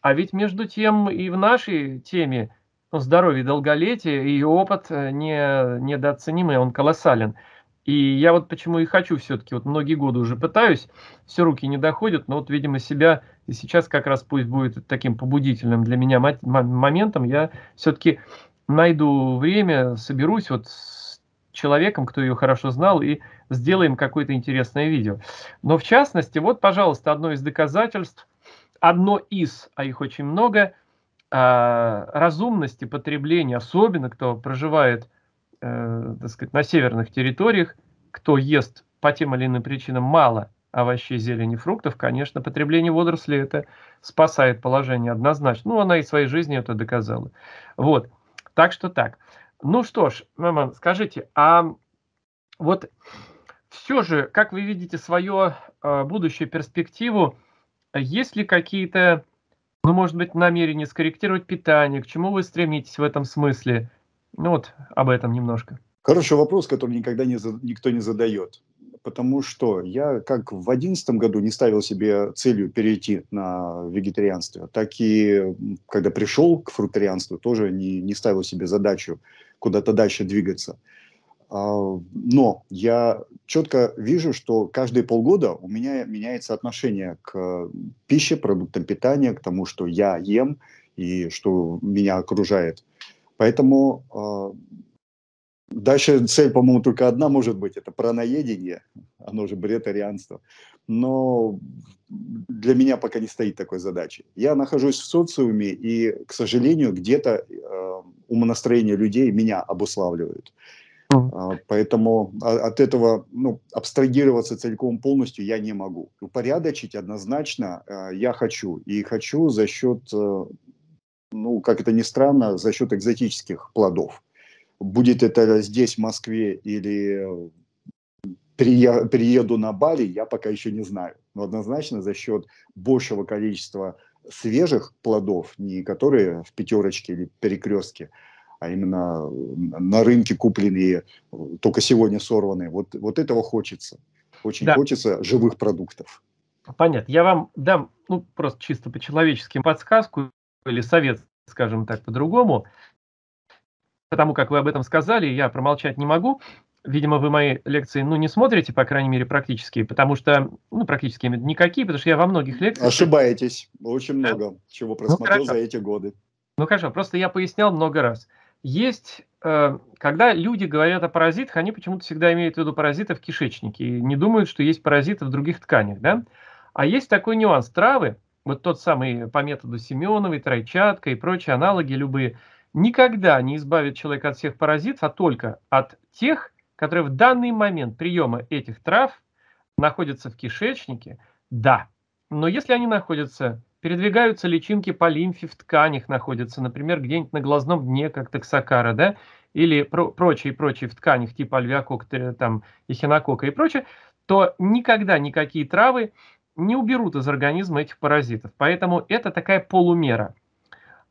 А ведь между тем и в нашей теме, ну, здоровья и долголетия, и опыт не, недооценимый, он колоссален. И я вот почему и хочу все-таки, вот многие годы уже пытаюсь, все руки не доходят, но вот, видимо, себя... И сейчас как раз пусть будет таким побудительным для меня моментом, я все-таки найду время, соберусь вот с человеком, кто ее хорошо знал, и сделаем какое-то интересное видео. Но в частности, вот, пожалуйста, одно из доказательств, одно из, а их очень много, разумности потребления, особенно кто проживает, так сказать, на северных территориях, кто ест по тем или иным причинам мало овощей, зелени, фруктов, конечно, потребление водорослей это спасает положение однозначно. Ну, она и своей жизнью это доказала. Вот, так что так. Ну что ж, мама, скажите, а вот все же, как вы видите свою э, будущую перспективу, есть ли какие-то, ну, может быть, намерения скорректировать питание, к чему вы стремитесь в этом смысле? Ну вот, об этом немножко. Хороший вопрос, который никогда не, никто не задает. Потому что я как в две тысячи одиннадцатом году не ставил себе целью перейти на вегетарианство, так и когда пришел к фрутарианству, тоже не, не ставил себе задачу куда-то дальше двигаться. Но я четко вижу, что каждые полгода у меня меняется отношение к пище, продуктам питания, к тому, что я ем и что меня окружает. Поэтому... Дальше цель, по-моему, только одна может быть, это праноедение, оно же бретарианство. Но для меня пока не стоит такой задачи. Я нахожусь в социуме, и, к сожалению, где-то э, умонастроение людей меня обуславливают. Mm-hmm. Поэтому от этого, ну, абстрагироваться целиком полностью я не могу. Упорядочить однозначно э, я хочу, и хочу за счет, э, ну, как это ни странно, за счет экзотических плодов. Будет это здесь, в Москве, или перееду на Бали, я пока еще не знаю. Но однозначно за счет большего количества свежих плодов, не которые в пятерочке или перекрестке, а именно на рынке купленные, только сегодня сорванные. Вот, вот этого хочется. Очень да. хочется живых продуктов. Понятно. Я вам дам, ну, просто чисто по-человечески подсказку или совет, скажем так, по-другому. Потому как вы об этом сказали, я промолчать не могу. Видимо, вы мои лекции, ну, не смотрите, по крайней мере, практически, потому что, ну, практически никакие, потому что я во многих лекциях... Ошибаетесь. Очень много чего просмотрел ну, за эти годы. Ну, хорошо. Просто я пояснял много раз. Есть, э, когда люди говорят о паразитах, они почему-то всегда имеют в виду паразитов в кишечнике и не думают, что есть паразиты в других тканях, да? А есть такой нюанс. Травы, вот тот самый по методу Семеновой, тройчатка и прочие аналоги любые, никогда не избавит человека от всех паразитов, а только от тех, которые в данный момент приема этих трав находятся в кишечнике, да. Но если они находятся, передвигаются личинки по лимфе в тканях, находятся, например, где-нибудь на глазном дне, как токсокара, да, или прочие-прочие в тканях, типа альвеокок, там, эхинокока и прочее, то никогда никакие травы не уберут из организма этих паразитов. Поэтому это такая полумера.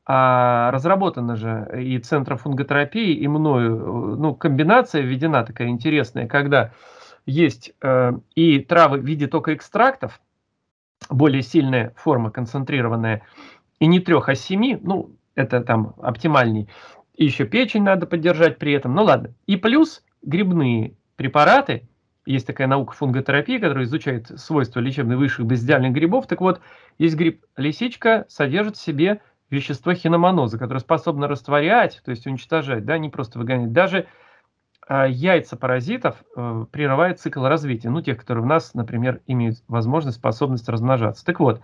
А разработана же и Центром фунготерапии, и мною, ну, комбинация введена такая интересная, когда есть э, и травы в виде только экстрактов, более сильная форма, концентрированная, и не трех, а семи, ну, это там оптимальней. И еще печень надо поддержать при этом, ну ладно. И плюс грибные препараты, есть такая наука фунготерапии, которая изучает свойства лечебных высших безидеальных грибов. Так вот, есть гриб-лисичка, содержит в себе вещество хиномоноза, которое способно растворять, то есть уничтожать, да, не просто выгонять. Даже э, яйца паразитов э, прерывает цикл развития, ну, тех, которые у нас, например, имеют возможность, способность размножаться. Так вот,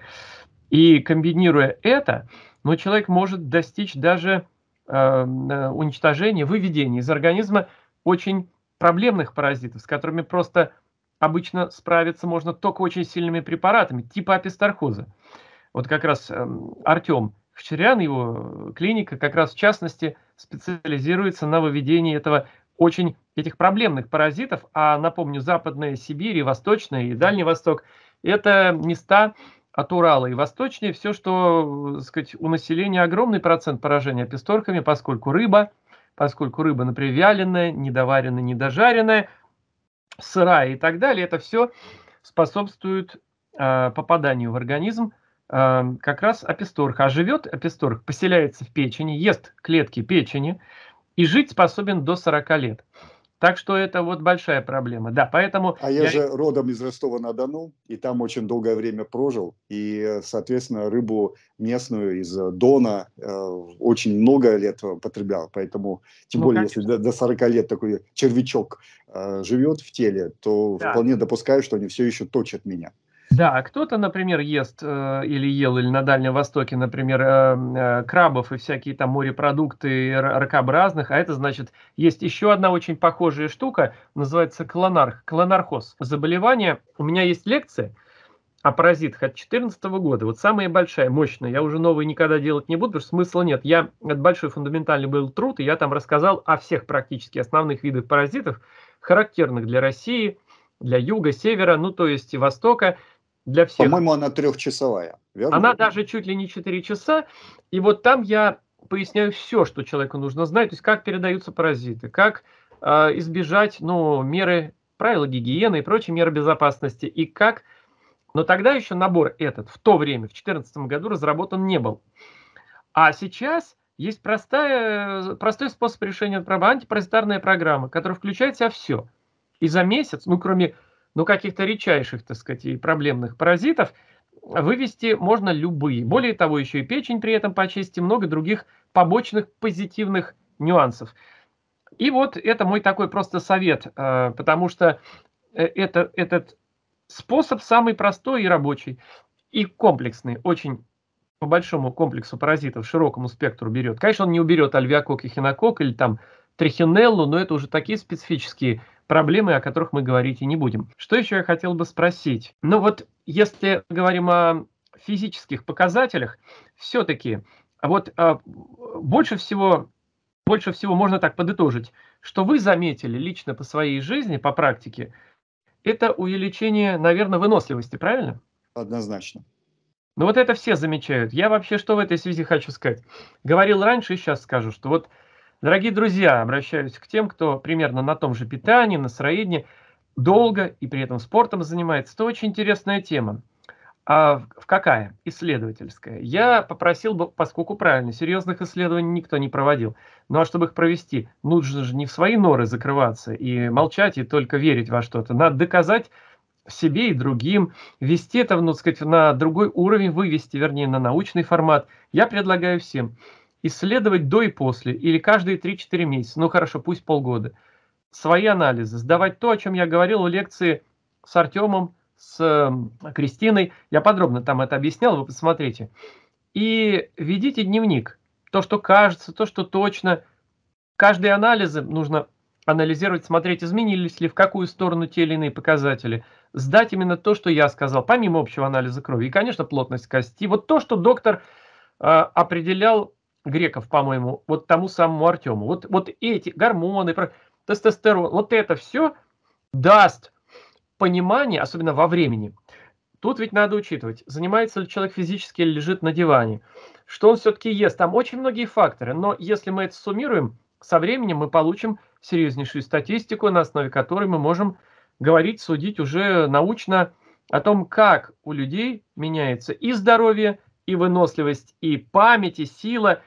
и комбинируя это, ну, человек может достичь даже э, уничтожения, выведения из организма очень проблемных паразитов, с которыми просто обычно справиться можно только очень сильными препаратами, типа апистархоза. Вот как раз э, Артём Хчерян, его клиника, как раз в частности специализируется на выведении этого, очень этих проблемных паразитов. А напомню, Западная Сибирь, и Восточная, и Дальний Восток – это места от Урала и восточнее. Все, что, так сказать, у населения огромный процент поражения аписторхами, поскольку рыба, поскольку рыба, например, вяленая, недоваренная, недожаренная, сырая и так далее, это все способствует э, попаданию в организм как раз аписторх. А живет аписторх, поселяется в печени, ест клетки печени и жить способен до сорока лет. Так что это вот большая проблема. Да, поэтому а я, я же родом из Ростова-на-Дону, и там очень долгое время прожил. И, соответственно, рыбу местную из Дона э, очень много лет потреблял. Поэтому, тем ну, более, конечно, если до, до сорока лет такой червячок э, живет в теле, то да, вполне допускаю, что они все еще точат меня. Да, кто-то, например, ест или ел, или на Дальнем Востоке, например, крабов и всякие там морепродукты ракообразных, а это значит, есть еще одна очень похожая штука, называется клонарх, клонархоз. Заболевание, у меня есть лекция о паразитах от две тысячи четырнадцатого года, вот самая большая, мощная, я уже новые никогда делать не буду, потому что смысла нет. Я, это большой фундаментальный был труд, и я там рассказал о всех практически основных видах паразитов, характерных для России, для юга, севера, ну то есть и востока. По-моему, она трехчасовая. Верно? Она даже чуть ли не четыре часа. И вот там я поясняю все, что человеку нужно знать. То есть, как передаются паразиты, как э, избежать, ну, меры, правила гигиены и прочие меры безопасности. И как... Но тогда еще набор этот в то время, в две тысячи четырнадцатом году, разработан не был. А сейчас есть простая, простой способ решения проблемы, антипаразитарная программа, которая включает в себя все. И за месяц, ну, кроме... ну, каких-то редчайших, так сказать, и проблемных паразитов, вывести можно любые. Более того, еще и печень при этом почистить, и много других побочных позитивных нюансов. И вот это мой такой просто совет, потому что это, этот способ самый простой и рабочий, и комплексный, очень по большому комплексу паразитов, широкому спектру берет. Конечно, он не уберет альвеокок, эхинокок или там трихинеллу, но это уже такие специфические проблемы, о которых мы говорить и не будем. Что еще я хотел бы спросить? Ну вот, если говорим о физических показателях, все-таки вот а, больше всего, больше всего можно так подытожить, что вы заметили лично по своей жизни, по практике, это увеличение, наверное, выносливости, правильно? Однозначно. Ну вот это все замечают. Я вообще что в этой связи хочу сказать? Говорил раньше и сейчас скажу, что вот, дорогие друзья, обращаюсь к тем, кто примерно на том же питании, настроении, долго и при этом спортом занимается. Это очень интересная тема. А какая? Исследовательская. Я попросил бы, поскольку правильно, серьезных исследований никто не проводил. Ну а чтобы их провести, нужно же не в свои норы закрываться и молчать, и только верить во что-то. Надо доказать себе и другим, вести это, ну, сказать, на другой уровень, вывести, вернее, на научный формат. Я предлагаю всем исследовать до и после, или каждые три-четыре месяца, ну хорошо, пусть полгода, свои анализы, сдавать то, о чем я говорил в лекции с Артёмом, с Кристиной, я подробно там это объяснял, вы посмотрите. И ведите дневник, то, что кажется, то, что точно. Каждые анализы нужно анализировать, смотреть, изменились ли, в какую сторону те или иные показатели. Сдать именно то, что я сказал, помимо общего анализа крови. И, конечно, плотность кости. Вот то, что доктор э, определял, Греков, по-моему, вот тому самому Артему. Вот, вот эти гормоны, тестостерон, вот это все даст понимание, особенно во времени. Тут ведь надо учитывать, занимается ли человек физически или лежит на диване, что он все-таки ест. Там очень многие факторы, но если мы это суммируем, со временем мы получим серьезнейшую статистику, на основе которой мы можем говорить, судить уже научно о том, как у людей меняется и здоровье, и выносливость, и память, и сила,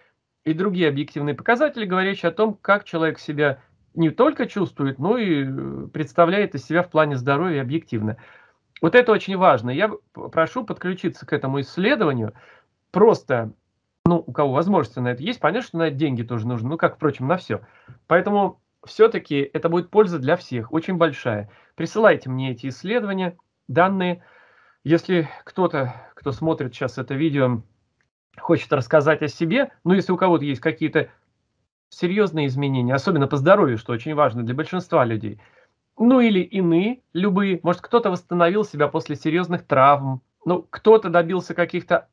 и другие объективные показатели, говорящие о том, как человек себя не только чувствует, но и представляет из себя в плане здоровья объективно. Вот это очень важно. Я прошу подключиться к этому исследованию. Просто, ну, у кого возможность на это есть, понятно, что на это деньги тоже нужны, ну, как, впрочем, на все. Поэтому все-таки это будет польза для всех, очень большая. Присылайте мне эти исследования, данные. Если кто-то, кто смотрит сейчас это видео, хочет рассказать о себе, ну, если у кого-то есть какие-то серьезные изменения, особенно по здоровью, что очень важно для большинства людей, ну или иные, любые, может, кто-то восстановил себя после серьезных травм, ну, кто-то добился каких-то,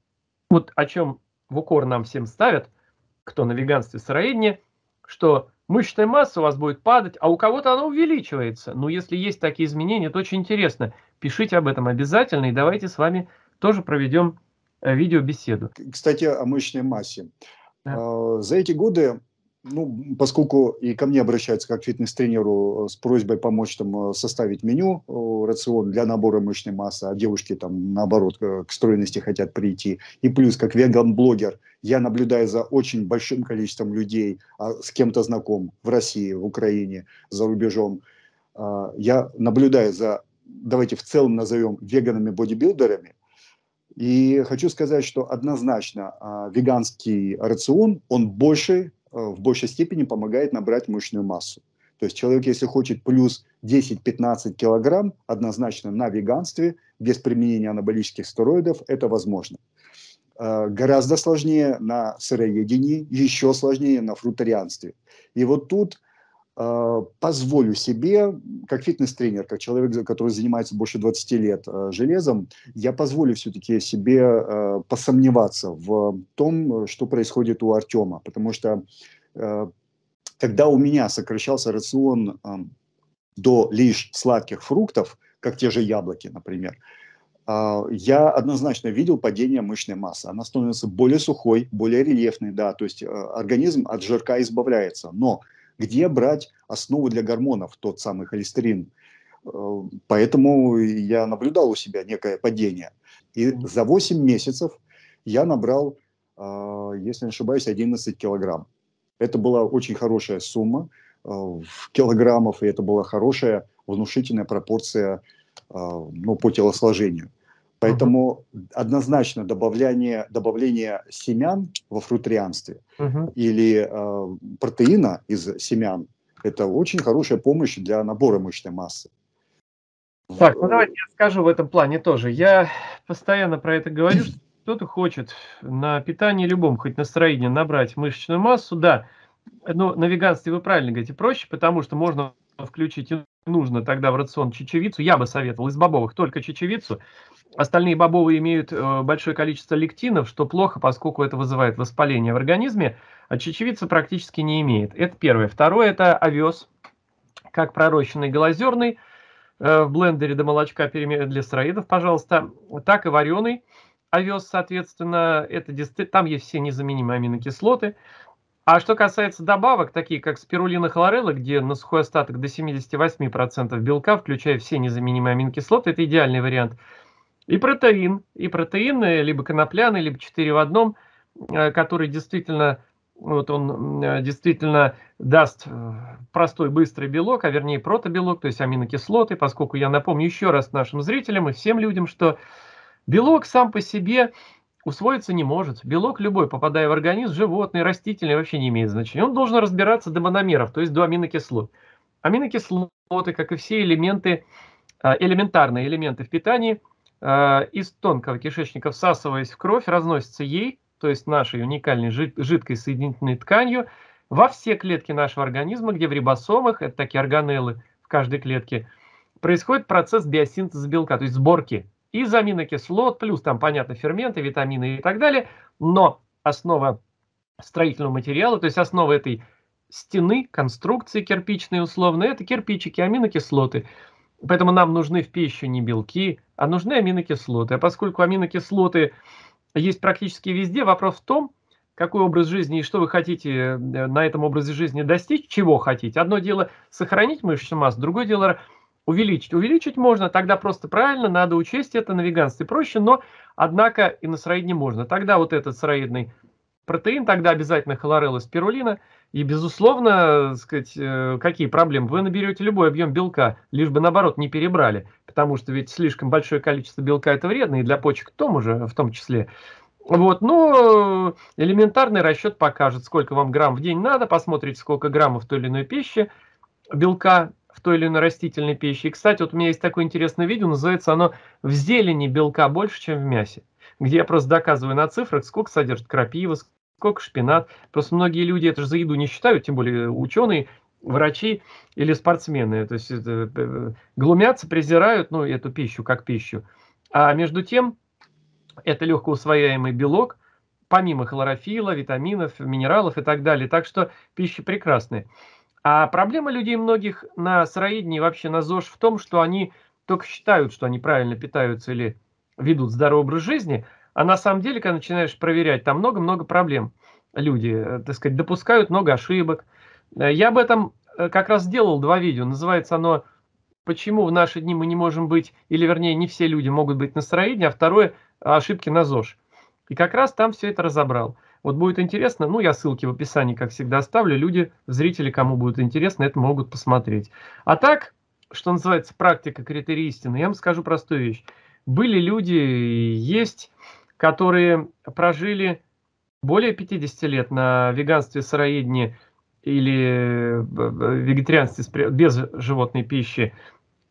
вот о чем в укор нам всем ставят, кто на веганстве, сыроедении, что мышечная масса у вас будет падать, а у кого-то она увеличивается. Ну, если есть такие изменения, то очень интересно. Пишите об этом обязательно, и давайте с вами тоже проведем видеобеседу. Кстати, о мышечной массе. Да. За эти годы, ну, поскольку и ко мне обращаются как фитнес-тренеру с просьбой помочь там составить меню, рацион для набора мышечной массы, а девушки там наоборот к стройности хотят прийти. И плюс, как веган-блогер, я наблюдаю за очень большим количеством людей, с кем-то знаком в России, в Украине, за рубежом. Я наблюдаю за, давайте в целом назовем, веганами-бодибилдерами. И хочу сказать, что однозначно веганский рацион, он больше... в большей степени помогает набрать мышечную массу. То есть человек, если хочет плюс десять-пятнадцать килограмм, однозначно на веганстве, без применения анаболических стероидов, это возможно. Гораздо сложнее на сыроедении, еще сложнее на фрутарианстве. И вот тут позволю себе, как фитнес-тренер, как человек, который занимается больше двадцати лет железом, я позволю все-таки себе посомневаться в том, что происходит у Артема. Потому что когда у меня сокращался рацион до лишь сладких фруктов, как те же яблоки, например, я однозначно видел падение мышечной массы. Она становится более сухой, более рельефной, да, то есть организм от жирка избавляется. Но где брать основу для гормонов, тот самый холестерин? Поэтому я наблюдал у себя некое падение. И за восемь месяцев я набрал, если не ошибаюсь, одиннадцать килограмм. Это была очень хорошая сумма в килограммов, и это была хорошая внушительная пропорция, ну, по телосложению. Поэтому uh-huh. однозначно добавление, добавление семян во фрутарианстве uh-huh. или э, протеина из семян – это очень хорошая помощь для набора мышечной массы. Так, ну давайте я скажу в этом плане тоже. Я постоянно про это говорю, что кто-то хочет на питании любом, хоть настроение, набрать мышечную массу. Да, но на веганстве вы правильно говорите, проще, потому что можно включить и нужно тогда в рацион чечевицу. Я бы советовал из бобовых только чечевицу. Остальные бобовые имеют большое количество лектинов, что плохо, поскольку это вызывает воспаление в организме, а чечевица практически не имеет. Это первое. Второе – это овес, как пророщенный, глазерный. в блендере до молочка для сыроедов, пожалуйста, так и вареный овес, соответственно, это дистри... там есть все незаменимые аминокислоты. А что касается добавок, такие как спирулина хлорелла, где на сухой остаток до семидесяти восьми процентов белка, включая все незаменимые аминокислоты, это идеальный вариант. И протеин, и протеины, либо конопляный, либо четыре в одном, который действительно, вот он действительно даст простой быстрый белок, а вернее протобелок, то есть аминокислоты, поскольку я напомню еще раз нашим зрителям и всем людям, что белок сам по себе усвоиться не может. Белок любой, попадая в организм, животный, растительный, вообще не имеет значения. Он должен разбираться до мономеров, то есть до аминокислот. Аминокислоты, как и все элементы, элементарные элементы в питании, из тонкого кишечника, всасываясь в кровь, разносятся ей, то есть нашей уникальной жидкой соединительной тканью, во все клетки нашего организма, где в рибосомах, это такие органеллы в каждой клетке, происходит процесс биосинтеза белка, то есть сборки из аминокислот, плюс там, понятно, ферменты, витамины и так далее, но основа строительного материала, то есть основа этой стены, конструкции кирпичной условно, это кирпичики, аминокислоты. Поэтому нам нужны в пищу не белки, а нужны аминокислоты. А поскольку аминокислоты есть практически везде, вопрос в том, какой образ жизни и что вы хотите на этом образе жизни достичь, чего хотите. Одно дело сохранить мышечную массу, другое дело увеличить. Увеличить можно, тогда просто правильно, надо учесть это, на веганстве проще, но, однако, и на сыроедении можно. Тогда вот этот сыроедный протеин, тогда обязательно хлорелла, спирулина, и, безусловно, сказать, какие проблемы? Вы наберете любой объем белка, лишь бы, наоборот, не перебрали, потому что ведь слишком большое количество белка – это вредно, и для почек в том, же, в том числе. Вот, но элементарный расчет покажет, сколько вам грамм в день надо, посмотрите, сколько граммов в той или иной пищи белка, в той или иной растительной пище. И, кстати, вот у меня есть такое интересное видео, называется оно «В зелени белка больше, чем в мясе», где я просто доказываю на цифрах, сколько содержит крапива, сколько шпинат. Просто многие люди это же за еду не считают, тем более ученые, врачи или спортсмены. То есть это, глумятся, презирают ну, эту пищу как пищу. А между тем, это легко усвояемый белок, помимо хлорофилла, витаминов, минералов и так далее. Так что пища прекрасная. А проблема людей многих на сыроедении, вообще на ЗОЖ, в том, что они только считают, что они правильно питаются или ведут здоровый образ жизни, а на самом деле, когда начинаешь проверять, там много-много проблем. Люди, так сказать, допускают много ошибок. Я об этом как раз сделал два видео. Называется оно «Почему в наши дни мы не можем быть, или вернее, не все люди могут быть на сыроедении», а второе «Ошибки на ЗОЖ». И как раз там все это разобрал. Вот будет интересно, ну, я ссылки в описании, как всегда, оставлю. Люди, зрители, кому будет интересно, это могут посмотреть. А так, что называется, практика, критерий истины, я вам скажу простую вещь. Были люди, есть, которые прожили более пятидесяти лет на веганстве, сыроедении или вегетарианстве без животной пищи,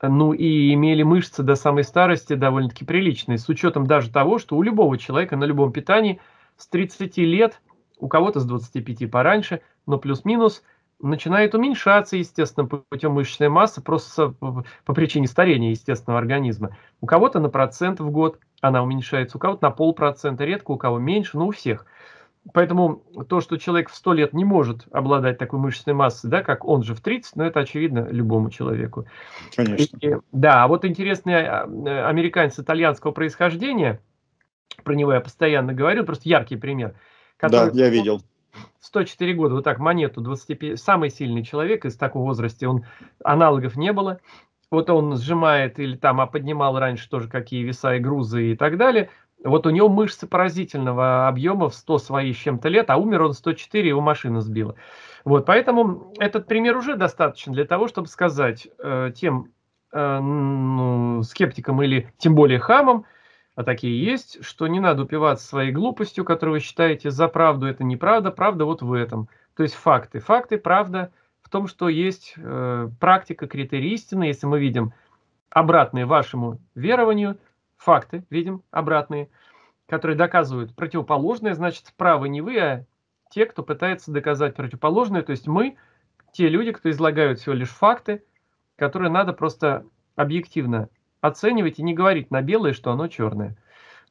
ну, и имели мышцы до самой старости довольно-таки приличные, с учетом даже того, что у любого человека на любом питании с тридцати лет, у кого-то с двадцати пяти пораньше, но плюс-минус начинает уменьшаться, естественно, путем мышечной массы, просто по причине старения естественного организма. У кого-то на процент в год она уменьшается, у кого-то на полпроцента, редко у кого меньше, но у всех. Поэтому то, что человек в сто лет не может обладать такой мышечной массой, да, как он же в тридцать, но это очевидно любому человеку. Конечно. И, да, вот интересный американец итальянского происхождения, про него я постоянно говорю, просто яркий пример. Который, да, я видел. сто четыре года, вот так, монету, двадцать пять, самый сильный человек из такого возраста, он, аналогов не было. Вот он сжимает или там, а поднимал раньше тоже какие веса и грузы и так далее. Вот у него мышцы поразительного объема в сто свои с чем-то лет, а умер он в сто четыре, его машина сбила. Вот, поэтому этот пример уже достаточен для того, чтобы сказать э, тем э, ну, скептикам или тем более хамам, а такие есть, что не надо упиваться своей глупостью, которую вы считаете за правду, это неправда, правда вот в этом. То есть факты. Факты, правда в том, что есть э, практика, критерий истины. Если мы видим обратные вашему верованию, факты видим обратные, которые доказывают противоположное, значит, правы не вы, а те, кто пытается доказать противоположное. То есть мы, те люди, кто излагают всего лишь факты, которые надо просто объективно оценивать и не говорить на белое, что оно черное.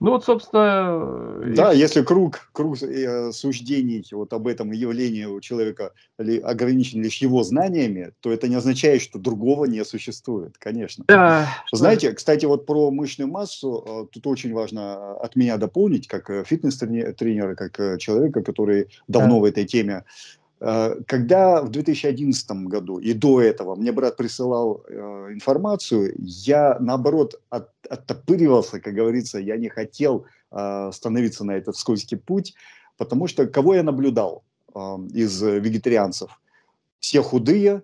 Ну вот, собственно... Да, и... если круг, круг суждений вот об этом явлении у человека ограничен лишь его знаниями, то это не означает, что другого не существует, конечно. Да, знаете, что... кстати, вот про мышечную массу, тут очень важно от меня дополнить, как фитнес-тренера, как человека, который давно да. в этой теме. Когда в две тысячи одиннадцатом году и до этого мне брат присылал э, информацию, я, наоборот, от, оттопыривался, как говорится, я не хотел э, становиться на этот скользкий путь, потому что кого я наблюдал э, из вегетарианцев? Все худые,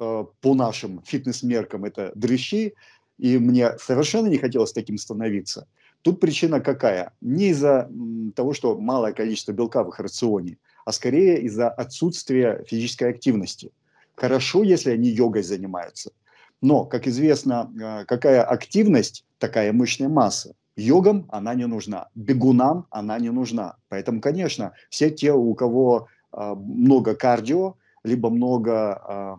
э, по нашим фитнес-меркам это дрыщи, и мне совершенно не хотелось таким становиться. Тут причина какая? Не из-за того, что малое количество белка в их рационе, а скорее из-за отсутствия физической активности. Хорошо, если они йогой занимаются. Но, как известно, какая активность, такая мышечная масса. Йогам она не нужна, бегунам она не нужна. Поэтому, конечно, все те, у кого много кардио, либо много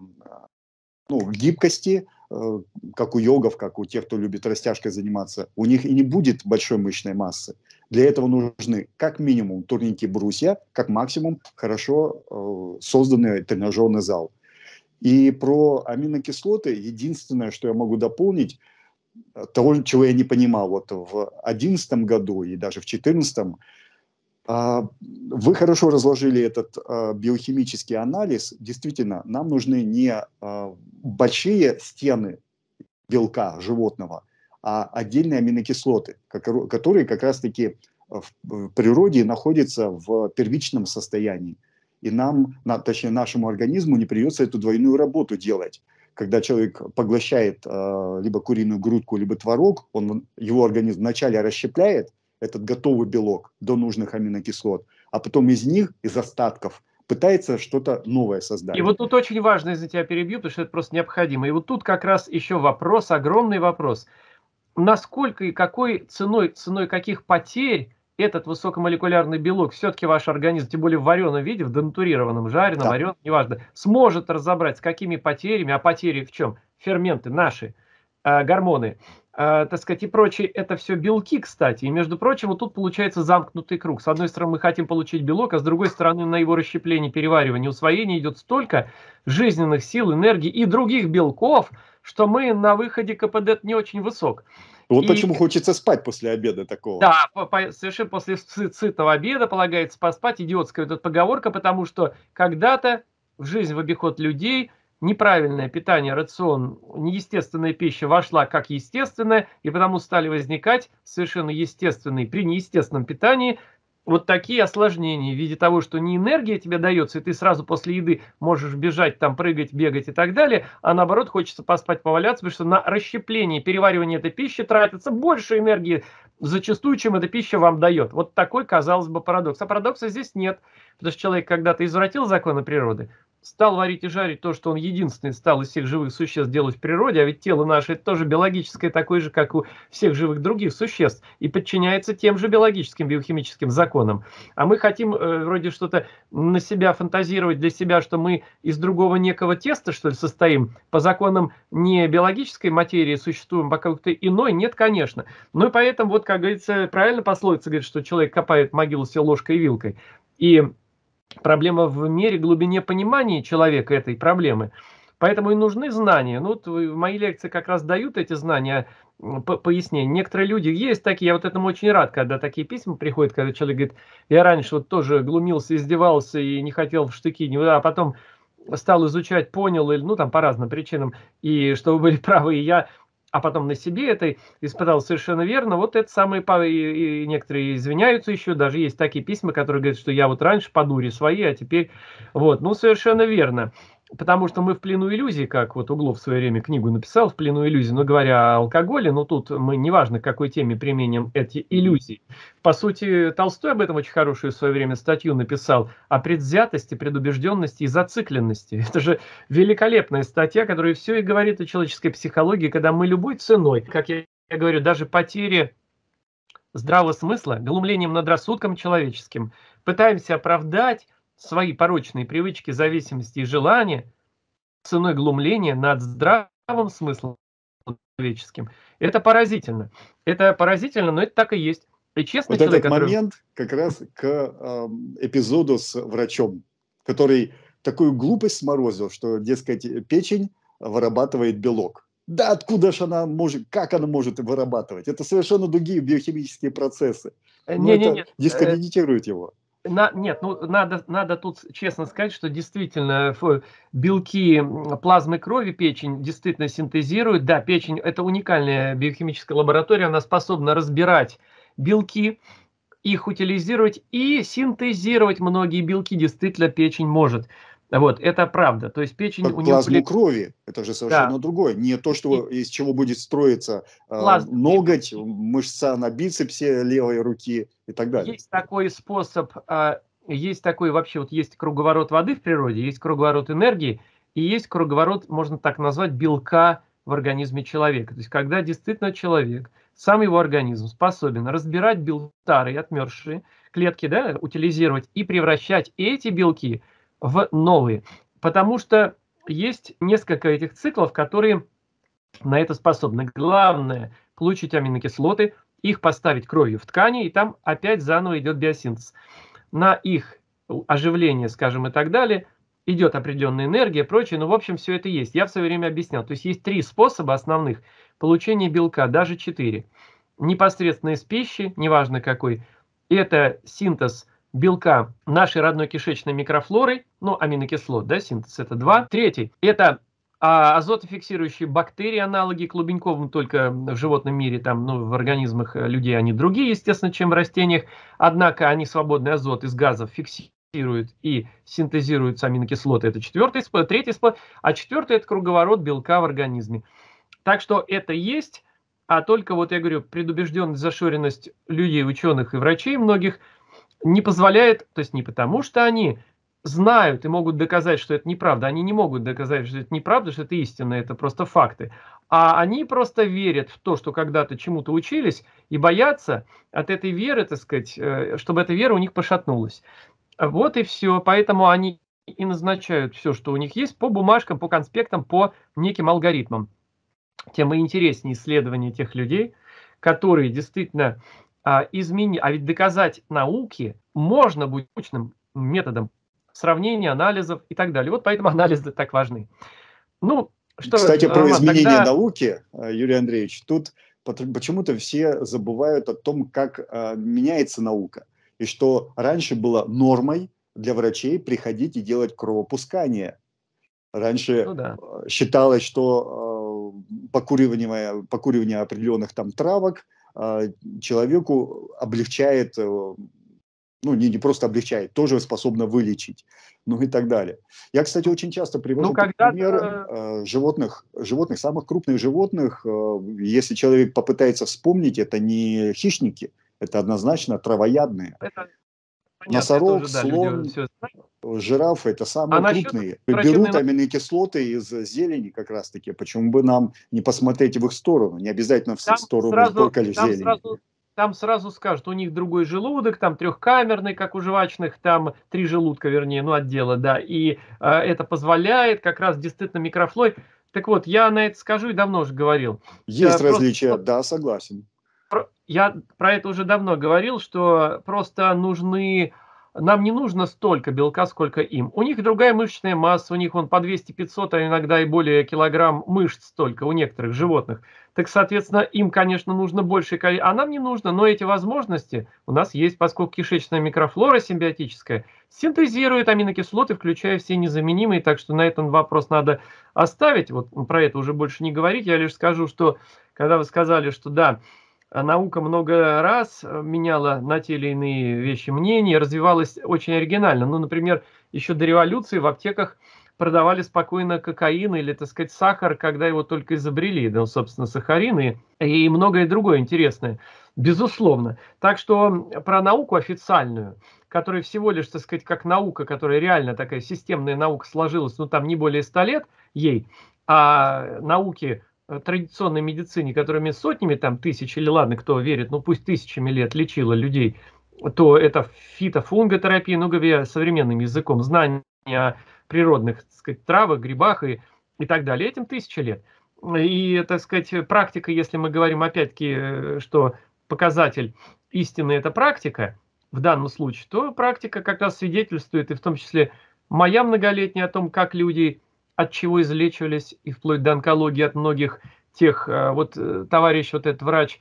ну, гибкости, как у йогов, как у тех, кто любит растяжкой заниматься, у них и не будет большой мышечной массы. Для этого нужны как минимум турники-брусья, как максимум хорошо э, созданный тренажерный зал. И про аминокислоты единственное, что я могу дополнить, того, чего я не понимал вот в две тысячи одиннадцатом году и даже в две тысячи четырнадцатом, э, вы хорошо разложили этот э, биохимический анализ. Действительно, нам нужны не э, большие стены белка животного, а отдельные аминокислоты, которые как раз-таки в природе находятся в первичном состоянии. И нам, точнее нашему организму, не придется эту двойную работу делать. Когда человек поглощает э, либо куриную грудку, либо творог, он, его организм вначале расщепляет этот готовый белок до нужных аминокислот, а потом из них, из остатков, пытается что-то новое создать. И вот тут очень важно, если тебя перебью, потому что это просто необходимо. И вот тут как раз еще вопрос, огромный вопрос. Насколько и какой ценой, ценой каких потерь этот высокомолекулярный белок все-таки ваш организм, тем более в вареном виде, в денатурированном, жареном, да. вареном, неважно, сможет разобрать, с какими потерями, а потери в чем? Ферменты наши, э, гормоны, э, так сказать, и прочее, это все белки, кстати. И, между прочим, вот тут получается замкнутый круг. С одной стороны, мы хотим получить белок, а с другой стороны, на его расщепление, переваривание, усвоение идет столько жизненных сил, энергии и других белков, что мы на выходе ка пэ дэ не очень высок. Вот и... почему хочется спать после обеда такого. Да, по -по совершенно после сытного обеда полагается поспать. Идиотская вот эта поговорка, потому что когда-то в жизнь, в обиход людей неправильное питание, рацион, неестественная пища вошла как естественная, и потому стали возникать совершенно естественные при неестественном питании вот такие осложнения в виде того, что не энергия тебе дается, и ты сразу после еды можешь бежать, там, прыгать, бегать и так далее, а наоборот хочется поспать, поваляться, потому что на расщепление, переваривание этой пищи тратится больше энергии зачастую, чем эта пища вам дает. Вот такой, казалось бы, парадокс. А парадокса здесь нет, потому что человек когда-то извратил законы природы, стал варить и жарить то, что он единственный стал из всех живых существ делать в природе, а ведь тело наше это тоже биологическое, такое же, как у всех живых других существ, и подчиняется тем же биологическим, биохимическим законам. А мы хотим э, вроде что-то на себя фантазировать, для себя, что мы из другого некого теста, что ли, состоим, по законам не биологической материи существуем, а какой-то иной, нет, конечно. Ну и поэтому, вот, как говорится, правильно пословица говорит, что человек копает могилу себе ложкой и вилкой, и проблема в мере, глубине понимания человека этой проблемы. Поэтому и нужны знания. Ну, вот мои лекции как раз дают эти знания, пояснения. Некоторые люди есть такие, я вот этому очень рад, когда такие письма приходят, когда человек говорит, я раньше вот тоже глумился, издевался и не хотел в штыки, а потом стал изучать, понял, или ну там по разным причинам, и что вы были правы, и я... А потом на себе это испытал совершенно верно. Вот это самые, и некоторые извиняются еще, даже есть такие письма, которые говорят, что я вот раньше по дуре свои, а теперь вот. Ну, совершенно верно. Потому что мы в плену иллюзий, как вот Углов в свое время книгу написал, в плену иллюзий, но говоря о алкоголе, но тут мы неважно, к какой теме применим эти иллюзии. По сути, Толстой об этом очень хорошую в свое время статью написал, о предвзятости, предубежденности и зацикленности. Это же великолепная статья, которая все и говорит о человеческой психологии, когда мы любой ценой, как я говорю, даже потери здравого смысла, глумлением над рассудком человеческим, пытаемся оправдать свои порочные привычки, зависимости и желания ценой глумления над здравым смыслом человеческим. Это поразительно. Это поразительно, но это так и есть. И честный вот человек, этот который... момент как раз к э, эпизоду с врачом, который такую глупость сморозил, что, дескать, печень вырабатывает белок. Да откуда же она может, как она может вырабатывать? Это совершенно другие биохимические процессы. Не, не, не. Дискредитирует его. На, нет, ну надо, надо тут честно сказать, что действительно белки плазмы крови печень действительно синтезирует. Да, печень – это уникальная биохимическая лаборатория, она способна разбирать белки, их утилизировать и синтезировать многие белки. Действительно, печень может. Вот, это правда. То есть печень у него... Плазму крови, это же совершенно да. другое. Не то, что, из чего будет строиться э, ноготь, мышца на бицепсе левой руки и так далее. Есть такой способ, э, есть такой вообще, вот есть круговорот воды в природе, есть круговорот энергии, и есть круговорот, можно так назвать, белка в организме человека. То есть когда действительно человек, сам его организм способен разбирать белки, старые, отмерзшие клетки, да, утилизировать и превращать эти белки в новые, потому что есть несколько этих циклов, которые на это способны. Главное – получить аминокислоты, их поставить кровью в ткани, и там опять заново идет биосинтез. На их оживление, скажем, и так далее, идет определенная энергия, прочее, но в общем все это есть. Я в свое время объяснял. То есть есть три способа основных получения белка, даже четыре. Непосредственно из пищи, неважно какой, это синтез белка нашей родной кишечной микрофлоры, ну, аминокислот, да, синтез, это два. Третий, это а, азотофиксирующие бактерии, аналоги клубеньковым только в животном мире, там, ну, в организмах людей они другие, естественно, чем в растениях, однако они свободный азот из газов фиксируют и синтезируются аминокислоты, это четвертый способ, третий способ, а четвертый это круговорот белка в организме. Так что это есть, а только, вот я говорю, предубежденность, зашоренность людей, ученых и врачей многих не позволяет, то есть не потому, что они знают и могут доказать, что это неправда, они не могут доказать, что это неправда, что это истина, это просто факты, а они просто верят в то, что когда-то чему-то учились, и боятся от этой веры, так сказать, чтобы эта вера у них пошатнулась. Вот и все, поэтому они и назначают все, что у них есть, по бумажкам, по конспектам, по неким алгоритмам. Тем и интереснее исследования тех людей, которые действительно... А, измени... а ведь доказать науки можно будет научным методом сравнения, анализов и так далее. Вот поэтому анализы так важны. Ну, что, кстати, про Роман, изменение тогда... науки, Юрий Андреевич, тут почему-то все забывают о том, как а, меняется наука. И что раньше было нормой для врачей приходить и делать кровопускание. Раньше ну, да. считалось, что а, покуривание, покуривание определенных там травок человеку облегчает, ну не, не просто облегчает, тоже способно вылечить, ну и так далее. Я, кстати, очень часто привожу ну, пример животных, животных, самых крупных животных, если человек попытается вспомнить, это не хищники, это однозначно травоядные. Это, понятно, носорог, это слон, да, жираф, это самые а крупные. Берут аминокислоты из зелени как раз-таки, почему бы нам не посмотреть в их сторону, не обязательно в там сторону сразу, только там зелени. Сразу, там сразу скажут, у них другой желудок, там трехкамерный, как у жвачных, там три желудка, вернее, ну отдела, да, и э, это позволяет как раз действительно микрофлорой. Так вот, я на это скажу и давно уже говорил. Есть я различия, просто... да, согласен. Я про это уже давно говорил, что просто нужны, нам не нужно столько белка, сколько им. У них другая мышечная масса, у них вон по двести-пятьсот, а иногда и более килограмм мышц столько у некоторых животных. Так, соответственно, им, конечно, нужно больше, а нам не нужно, но эти возможности у нас есть, поскольку кишечная микрофлора симбиотическая синтезирует аминокислоты, включая все незаменимые, так что на этом вопрос надо оставить. Вот про это уже больше не говорить, я лишь скажу, что когда вы сказали, что да, наука много раз меняла на те или иные вещи мнения, развивалась очень оригинально. Ну, например, еще до революции в аптеках продавали спокойно кокаин или, так сказать, сахар, когда его только изобрели, да, собственно, сахарин и, и многое другое интересное, безусловно. Так что про науку официальную, которая всего лишь, так сказать, как наука, которая реально такая системная наука сложилась, ну, там не более ста лет ей, а науки... традиционной медицине, которыми сотнями, там, тысяч, или ладно, кто верит, ну, пусть тысячами лет лечила людей, то это фитофунготерапия, ну, говоря современным языком, знание о природных, так сказать, травах, грибах и, и так далее. Этим тысячи лет. И, так сказать, практика, если мы говорим, опять-таки, что показатель истина – это практика, в данном случае, то практика как раз свидетельствует, и в том числе моя многолетняя, о том, как люди от чего излечивались, и вплоть до онкологии, от многих тех, вот товарищ, вот этот врач,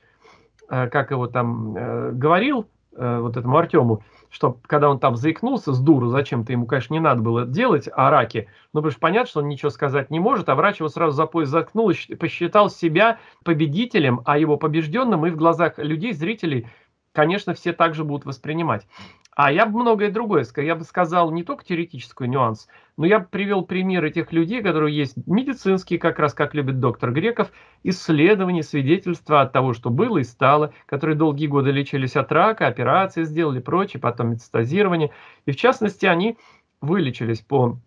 как его там говорил, вот этому Артёму, что когда он там заикнулся с дуру, зачем-то ему, конечно, не надо было делать о раке, но потому что понятно, что он ничего сказать не может, а врач его сразу за пояс заткнул и посчитал себя победителем, а его побежденным, и в глазах людей, зрителей, конечно, все также будут воспринимать. А я бы многое другое сказал. Я бы сказал не только теоретический нюанс, но я бы привел примеры тех людей, которые есть медицинские, как раз как любит доктор Греков, исследования, свидетельства от того, что было и стало, которые долгие годы лечились от рака, операции сделали, прочее, потом метастазирование. И в частности, они вылечились по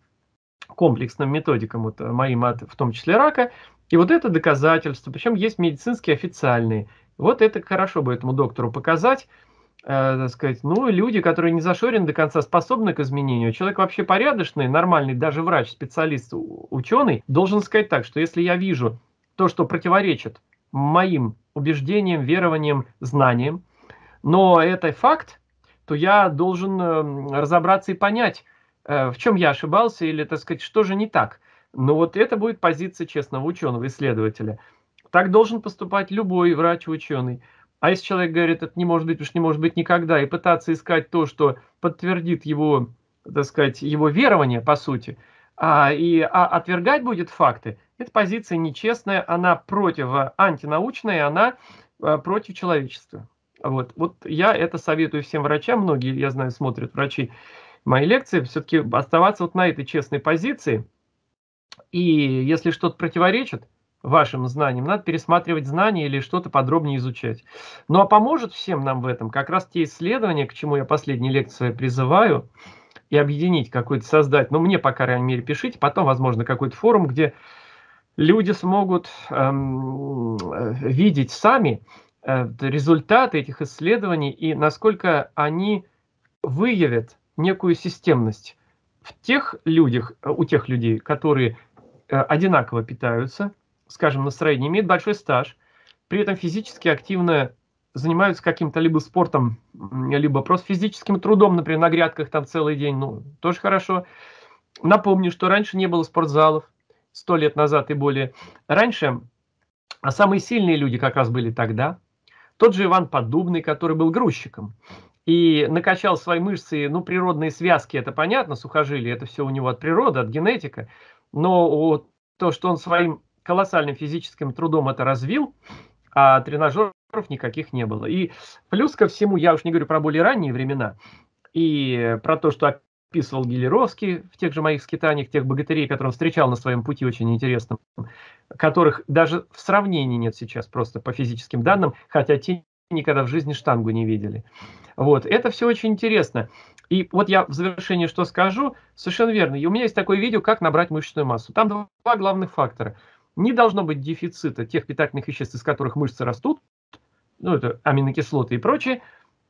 комплексным методикам, вот, моим, от, в том числе рака. И вот это доказательство, причем есть медицинские официальные. Вот это хорошо бы этому доктору показать, э, так сказать, ну, люди, которые не зашорены до конца, способны к изменению. Человек вообще порядочный, нормальный, даже врач, специалист, ученый, должен сказать так, что если я вижу то, что противоречит моим убеждениям, верованиям, знаниям, но это факт, то я должен э, разобраться и понять, э, в чем я ошибался или, так сказать, что же не так. Но вот это будет позиция честного ученого, исследователя. Так должен поступать любой врач-ученый. А если человек говорит, это не может быть, уж не может быть никогда, и пытаться искать то, что подтвердит его, так сказать, его верование, по сути, а, и а отвергать будет факты, эта позиция нечестная, она против антинаучная, она а, против человечества. Вот. Вот я это советую всем врачам, многие, я знаю, смотрят врачи мои лекции, все-таки оставаться вот на этой честной позиции, и если что-то противоречит вашим знаниям, надо пересматривать знания или что-то подробнее изучать. Ну а поможет всем нам в этом как раз те исследования, к чему я последние лекции призываю, и объединить какой-то, создать, ну мне, по крайней мере, пишите, потом, возможно, какой-то форум, где люди смогут эм, видеть сами э, результаты этих исследований и насколько они выявят некую системность в тех людях, у тех людей, которые э, одинаково питаются, скажем, настроение, имеет большой стаж, при этом физически активно занимаются каким-то либо спортом, либо просто физическим трудом, например, на грядках там целый день, ну, тоже хорошо. Напомню, что раньше не было спортзалов, сто лет назад и более. Раньше, а самые сильные люди как раз были тогда. Тот же Иван Поддубный, который был грузчиком и накачал свои мышцы, ну, природные связки, это понятно, сухожилие, это все у него от природы, от генетики, но то, что он своим колоссальным физическим трудом это развил, а тренажеров никаких не было. И плюс ко всему, я уж не говорю про более ранние времена, и про то, что описывал Гелеровский в тех же моих скитаниях, тех богатырей, которые он встречал на своем пути очень интересном, которых даже в сравнении нет сейчас просто по физическим данным, хотя те никогда в жизни штангу не видели. Вот, это все очень интересно. И вот я в завершении что скажу, совершенно верно. И у меня есть такое видео, как набрать мышечную массу. Там два главных фактора. Не должно быть дефицита тех питательных веществ, из которых мышцы растут, ну это аминокислоты и прочее.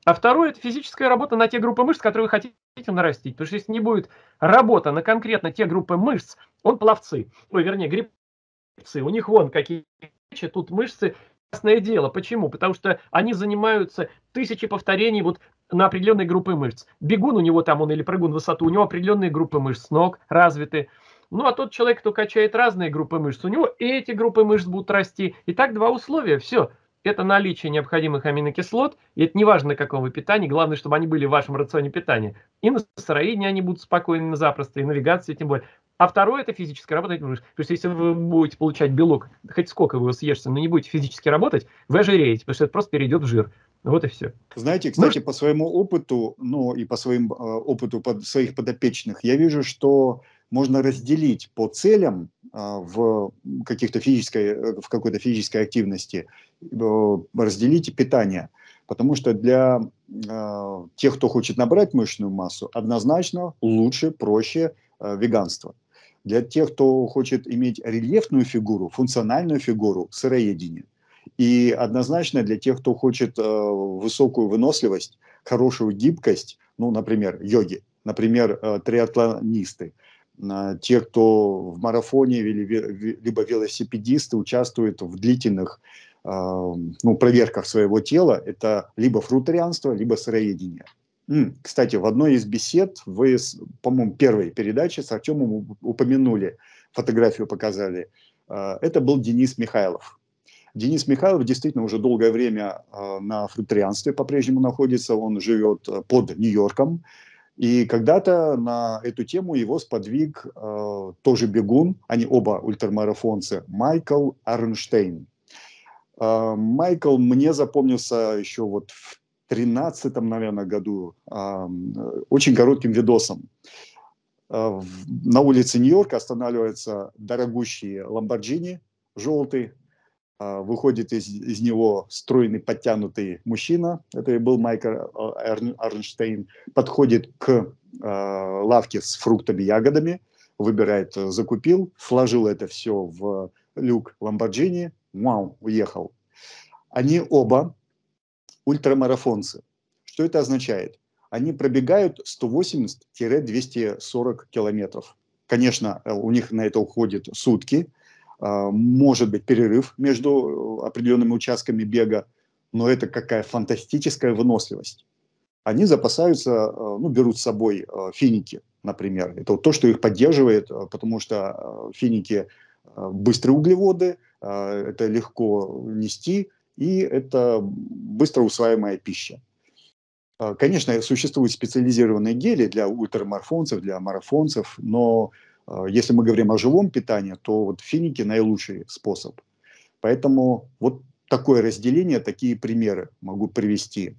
А второе – это физическая работа на те группы мышц, которые вы хотите нарастить. Потому что если не будет работа на конкретно те группы мышц, он пловцы, ой, вернее, гребцы, у них вон какие тут мышцы, ясное дело. Почему? Потому что они занимаются тысячи повторений вот на определенные группы мышц. Бегун у него там, он или прыгун в высоту, у него определенные группы мышц ног развиты. Ну, а тот человек, кто качает разные группы мышц, у него эти группы мышц будут расти. Итак, два условия. Все. Это наличие необходимых аминокислот. И это не важно, на каком вы питании. Главное, чтобы они были в вашем рационе питания. И на сыроедении они будут спокойны, запросто, и навигации тем более. А второе – это физическая работа. То есть, если вы будете получать белок, хоть сколько вы его съешьте, но не будете физически работать, вы ожиреете, потому что это просто перейдет в жир. Вот и все. Знаете, кстати, ну, по своему опыту, ну и по своим э, опыту под, своих подопечных, я вижу, что можно разделить по целям а, в, каких-то физической, в какой-то физической активности, а, разделить питание. Потому что для а, тех, кто хочет набрать мышечную массу, однозначно лучше, проще а, веганство. Для тех, кто хочет иметь рельефную фигуру, функциональную фигуру, сыроедение. И однозначно для тех, кто хочет а, высокую выносливость, хорошую гибкость, ну, например, йоги, например, а, триатлонисты, те, кто в марафоне, либо велосипедисты, участвуют в длительных ну, проверках своего тела, это либо фрутарианство, либо сыроедение. Кстати, в одной из бесед, вы, по-моему, первой передаче с Артёмом упомянули, фотографию показали, это был Денис Михайлов. Денис Михайлов действительно уже долгое время на фрутарианстве по-прежнему находится, он живет под Нью-Йорком. И когда-то на эту тему его сподвиг э, тоже бегун, они оба ультрамарафонцы, Майкл Арнштейн. Э, Майкл мне запомнился еще вот в тринадцатом, наверное, году э, очень коротким видосом. Э, на улице Нью-Йорка останавливаются дорогущие Ламборджини, желтый. Выходит из, из него стройный, подтянутый мужчина, это и был Майкл Арнштейн, подходит к э, лавке с фруктами, ягодами, выбирает, закупил, сложил это все в люк Ламборджини, вау, уехал. Они оба ультрамарафонцы. Что это означает? Они пробегают сто восемьдесят - двести сорок километров. Конечно, у них на это уходит сутки. Может быть перерыв между определенными участками бега, но это какая фантастическая выносливость. Они запасаются, ну, берут с собой финики, например. Это вот то, что их поддерживает, потому что финики быстрые углеводы, это легко нести, и это быстро усваиваемая пища. Конечно, существуют специализированные гели для ультрамарафонцев, для марафонцев, но... Если мы говорим о живом питании, то вот финики наилучший способ. Поэтому вот такое разделение, такие примеры могу привести.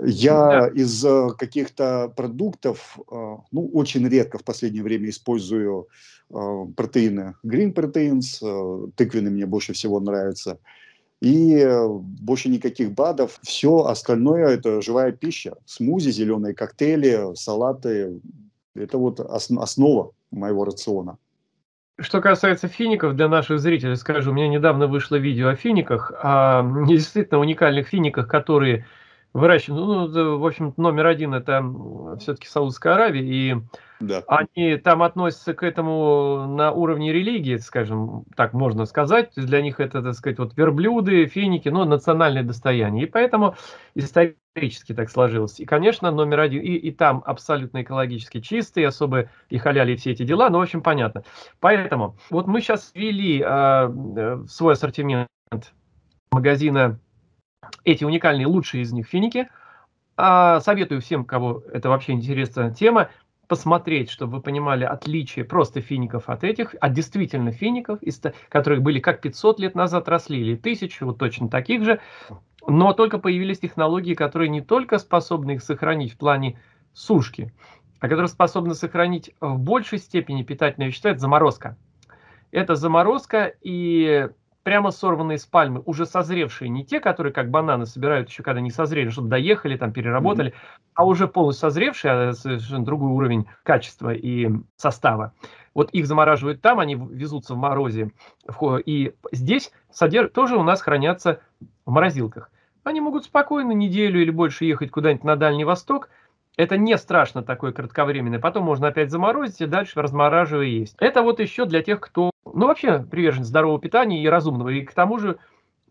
Я да. из каких-то продуктов, ну, очень редко в последнее время использую протеины. Green proteins, тыквенные мне больше всего нравятся. И больше никаких БАДов. Все остальное – это живая пища. Смузи, зеленые коктейли, салаты – это вот основа моего рациона. Что касается фиников, для наших зрителей скажу, у меня недавно вышло видео о финиках, о действительно уникальных финиках, которые выращивают. Ну, в общем, номер один это все-таки Саудовская Аравия, и да. они там относятся к этому на уровне религии, скажем, так можно сказать. То есть для них это, так сказать, вот верблюды, финики, но ну, национальное достояние. И поэтому исторически так сложилось. И, конечно, номер один, и, и там абсолютно экологически чистые, особо и халяли все эти дела, но, в общем, понятно. Поэтому вот мы сейчас ввели э, свой ассортимент магазина. Эти уникальные, лучшие из них финики. А, советую всем, кого это вообще интересная тема, посмотреть, чтобы вы понимали отличие просто фиников от этих, от действительно фиников, из, которые были как пятьсот лет назад росли, или тысячи, вот точно таких же. Но только появились технологии, которые не только способны их сохранить в плане сушки, а которые способны сохранить в большей степени питательные вещества. Это заморозка. Это заморозка и... Прямо сорванные с пальмы, уже созревшие, не те, которые как бананы собирают еще, когда не созрели, чтобы доехали, там переработали, mm-hmm. а уже полностью созревшие, а совершенно другой уровень качества и состава. Вот их замораживают там, они везутся в морозе. И здесь тоже у нас хранятся в морозилках. Они могут спокойно неделю или больше ехать куда-нибудь на Дальний Восток. Это не страшно такое кратковременное. Потом можно опять заморозить и дальше размораживая есть. Это вот еще для тех, кто, ну, вообще привержен здорового питания и разумного. И к тому же,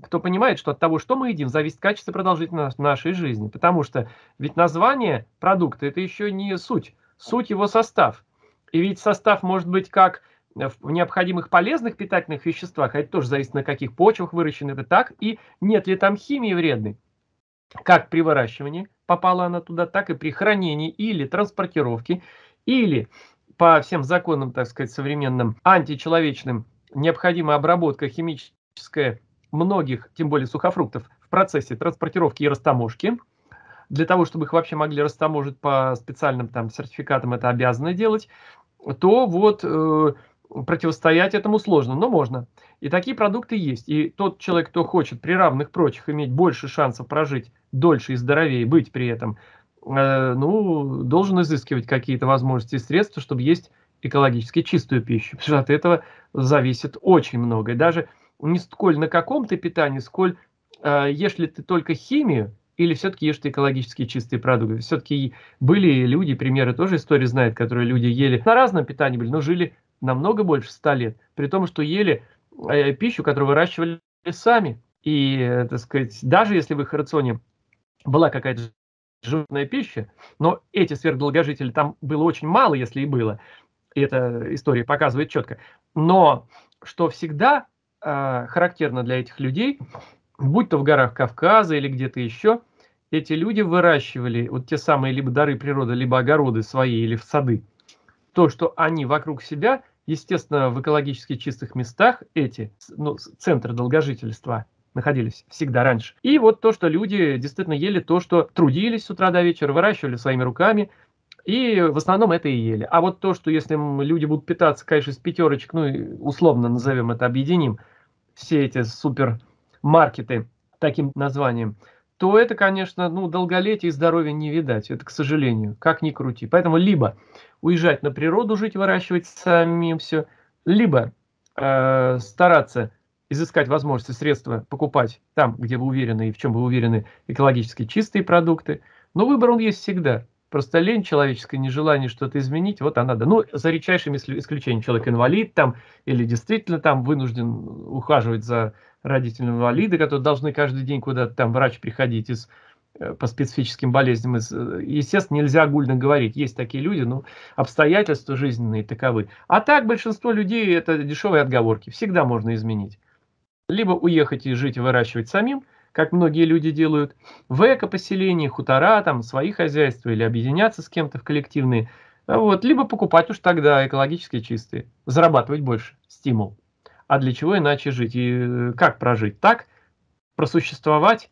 кто понимает, что от того, что мы едим, зависит качество и продолжительность нашей жизни. Потому что ведь название продукта – это еще не суть. Суть – его состав. И ведь состав может быть как в необходимых полезных питательных веществах, а это тоже зависит, на каких почвах выращено это так, и нет ли там химии вредной. Как при выращивании попала она туда, так и при хранении или транспортировке, или по всем законам, так сказать, современным, античеловечным, необходима обработка химическая многих, тем более сухофруктов, в процессе транспортировки и растаможки. Для того, чтобы их вообще могли растаможить по специальным там сертификатам, это обязаны делать, то вот... Э противостоять этому сложно, но можно. И такие продукты есть. И тот человек, кто хочет при равных прочих иметь больше шансов прожить дольше и здоровее, быть при этом, э, ну, должен изыскивать какие-то возможности и средства, чтобы есть экологически чистую пищу. Потому что от этого зависит очень многое. Даже не сколь на каком ты питании, сколь э, ешь ли ты только химию, или все-таки ешь ты экологически чистые продукты. Все-таки были люди, примеры тоже история знает, которые люди ели на разном питании были, но жили намного больше ста лет, при том, что ели э, пищу, которую выращивали сами. И, так сказать, даже если в их рационе была какая-то животная пища, но эти сверхдолгожители там было очень мало, если и было, и эта история показывает четко. Но что всегда э, характерно для этих людей, будь то в горах Кавказа или где-то еще, эти люди выращивали вот те самые либо дары природы, либо огороды свои, или в сады. То, что они вокруг себя, естественно, в экологически чистых местах, эти ну, центры долгожительства находились всегда раньше. И вот то, что люди действительно ели то, что трудились с утра до вечера, выращивали своими руками, и в основном это и ели. А вот то, что если люди будут питаться, конечно, из пятерочек, ну, условно назовем это, объединим все эти супермаркеты таким названием, то это, конечно, ну, долголетия и здоровья не видать. Это, к сожалению, как ни крути. Поэтому либо уезжать на природу, жить, выращивать самим все, либо э, стараться изыскать возможности, средства покупать там, где вы уверены и в чем вы уверены, экологически чистые продукты. Но выбор он есть всегда. Просто лень человеческая, нежелание что-то изменить, вот она, да. Ну, за редчайшими исключениями. Человек инвалид там, или действительно там вынужден ухаживать за родителями инвалида, которые должны каждый день куда-то там врач приходить из, по специфическим болезням. Из, естественно, нельзя огульно говорить. Есть такие люди, но обстоятельства жизненные таковы. А так большинство людей это дешевые отговорки. Всегда можно изменить. Либо уехать и жить и выращивать самим, как многие люди делают, в эко-поселении, хутора, там, свои хозяйства, или объединяться с кем-то в коллективные, вот, либо покупать уж тогда экологически чистые, зарабатывать больше, стимул. А для чего иначе жить? И как прожить? Так, просуществовать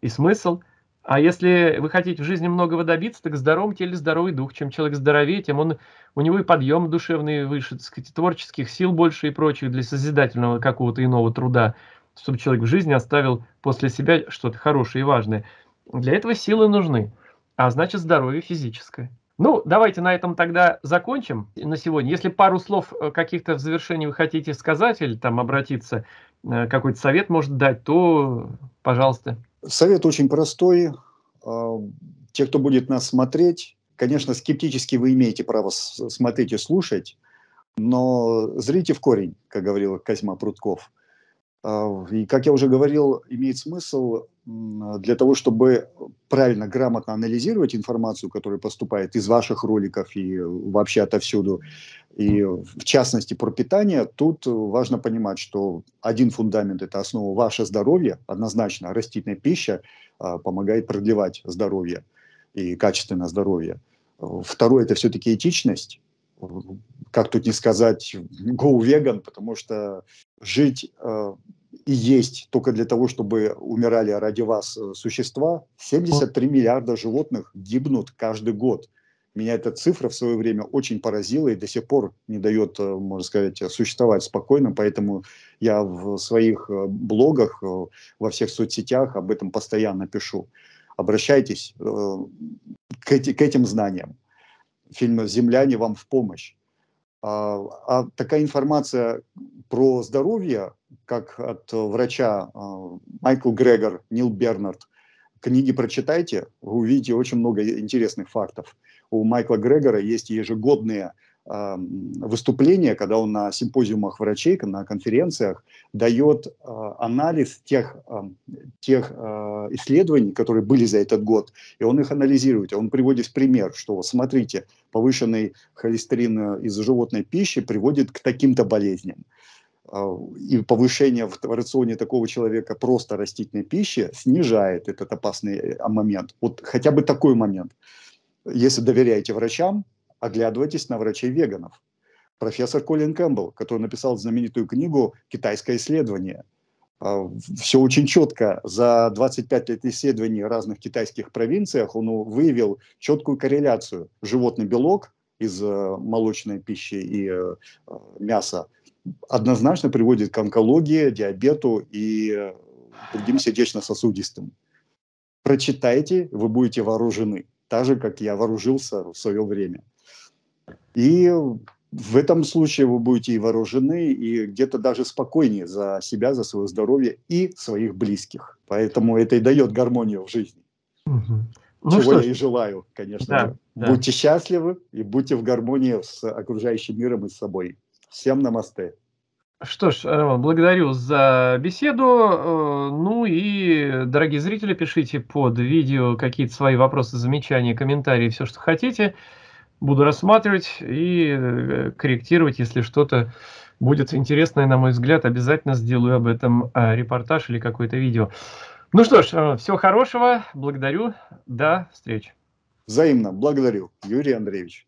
и смысл. А если вы хотите в жизни многого добиться, так в здоровом теле здоровый дух. Чем человек здоровее, тем он, у него и подъем душевный выше, так сказать, творческих сил больше и прочее для созидательного какого-то иного труда, чтобы человек в жизни оставил после себя что-то хорошее и важное. Для этого силы нужны, а значит здоровье физическое. Ну, давайте на этом тогда закончим на сегодня. Если пару слов каких-то в завершении вы хотите сказать или там обратиться, какой-то совет может дать, то, пожалуйста. Совет очень простой. Те, кто будет нас смотреть, конечно, скептически вы имеете право смотреть и слушать, но зрите в корень, как говорил Козьма Прутков. И, как я уже говорил, имеет смысл для того, чтобы правильно, грамотно анализировать информацию, которая поступает из ваших роликов и вообще отовсюду, и в частности про питание, тут важно понимать, что один фундамент – это основа ваше здоровье, однозначно растительная пища помогает продлевать здоровье и качественное здоровье. Второе – это все-таки этичность. Как тут не сказать «go vegan», потому что жить э, и есть только для того, чтобы умирали ради вас э, существа. семьдесят три миллиарда животных гибнут каждый год. Меня эта цифра в свое время очень поразила и до сих пор не дает, э, можно сказать, существовать спокойно. Поэтому я в своих э, блогах, э, во всех соцсетях об этом постоянно пишу. Обращайтесь э, к, эти, к этим знаниям. Фильм «Земляне» вам в помощь. А, а такая информация про здоровье, как от врача а, Майкл Грегор, Нил Бернард, книги прочитайте, вы увидите очень много интересных фактов. У Майкла Грегора есть ежегодные а, выступления, когда он на симпозиумах врачей, на конференциях дает а, анализ тех, а, тех а, исследований, которые были за этот год, и он их анализирует. Он приводит в пример, что смотрите, повышенный холестерин из животной пищи приводит к таким-то болезням. И повышение в рационе такого человека просто растительной пищи снижает этот опасный момент. Вот хотя бы такой момент. Если доверяете врачам, оглядывайтесь на врачей-веганов. Профессор Колин Кэмпбелл, который написал знаменитую книгу «Китайское исследование». Все очень четко. За двадцать пять лет исследований в разных китайских провинциях он выявил четкую корреляцию. Животный белок из молочной пищи и мяса однозначно приводит к онкологии, диабету и другим сердечно-сосудистым. Прочитайте, вы будете вооружены, так же, как я вооружился в свое время. И в этом случае вы будете и вооружены, и где-то даже спокойнее за себя, за свое здоровье и своих близких. Поэтому это и дает гармонию в жизни. Угу. Ну, чего я ж... и желаю, конечно. Да, да. Будьте счастливы и будьте в гармонии с окружающим миром и с собой. Всем намасте. Что ж, Роман, благодарю за беседу. Ну и, дорогие зрители, пишите под видео какие-то свои вопросы, замечания, комментарии, все, что хотите. Буду рассматривать и корректировать, если что-то будет интересное, на мой взгляд, обязательно сделаю об этом репортаж или какое-то видео. Ну что ж, всего хорошего, благодарю, до встречи. Взаимно благодарю, Юрий Андреевич.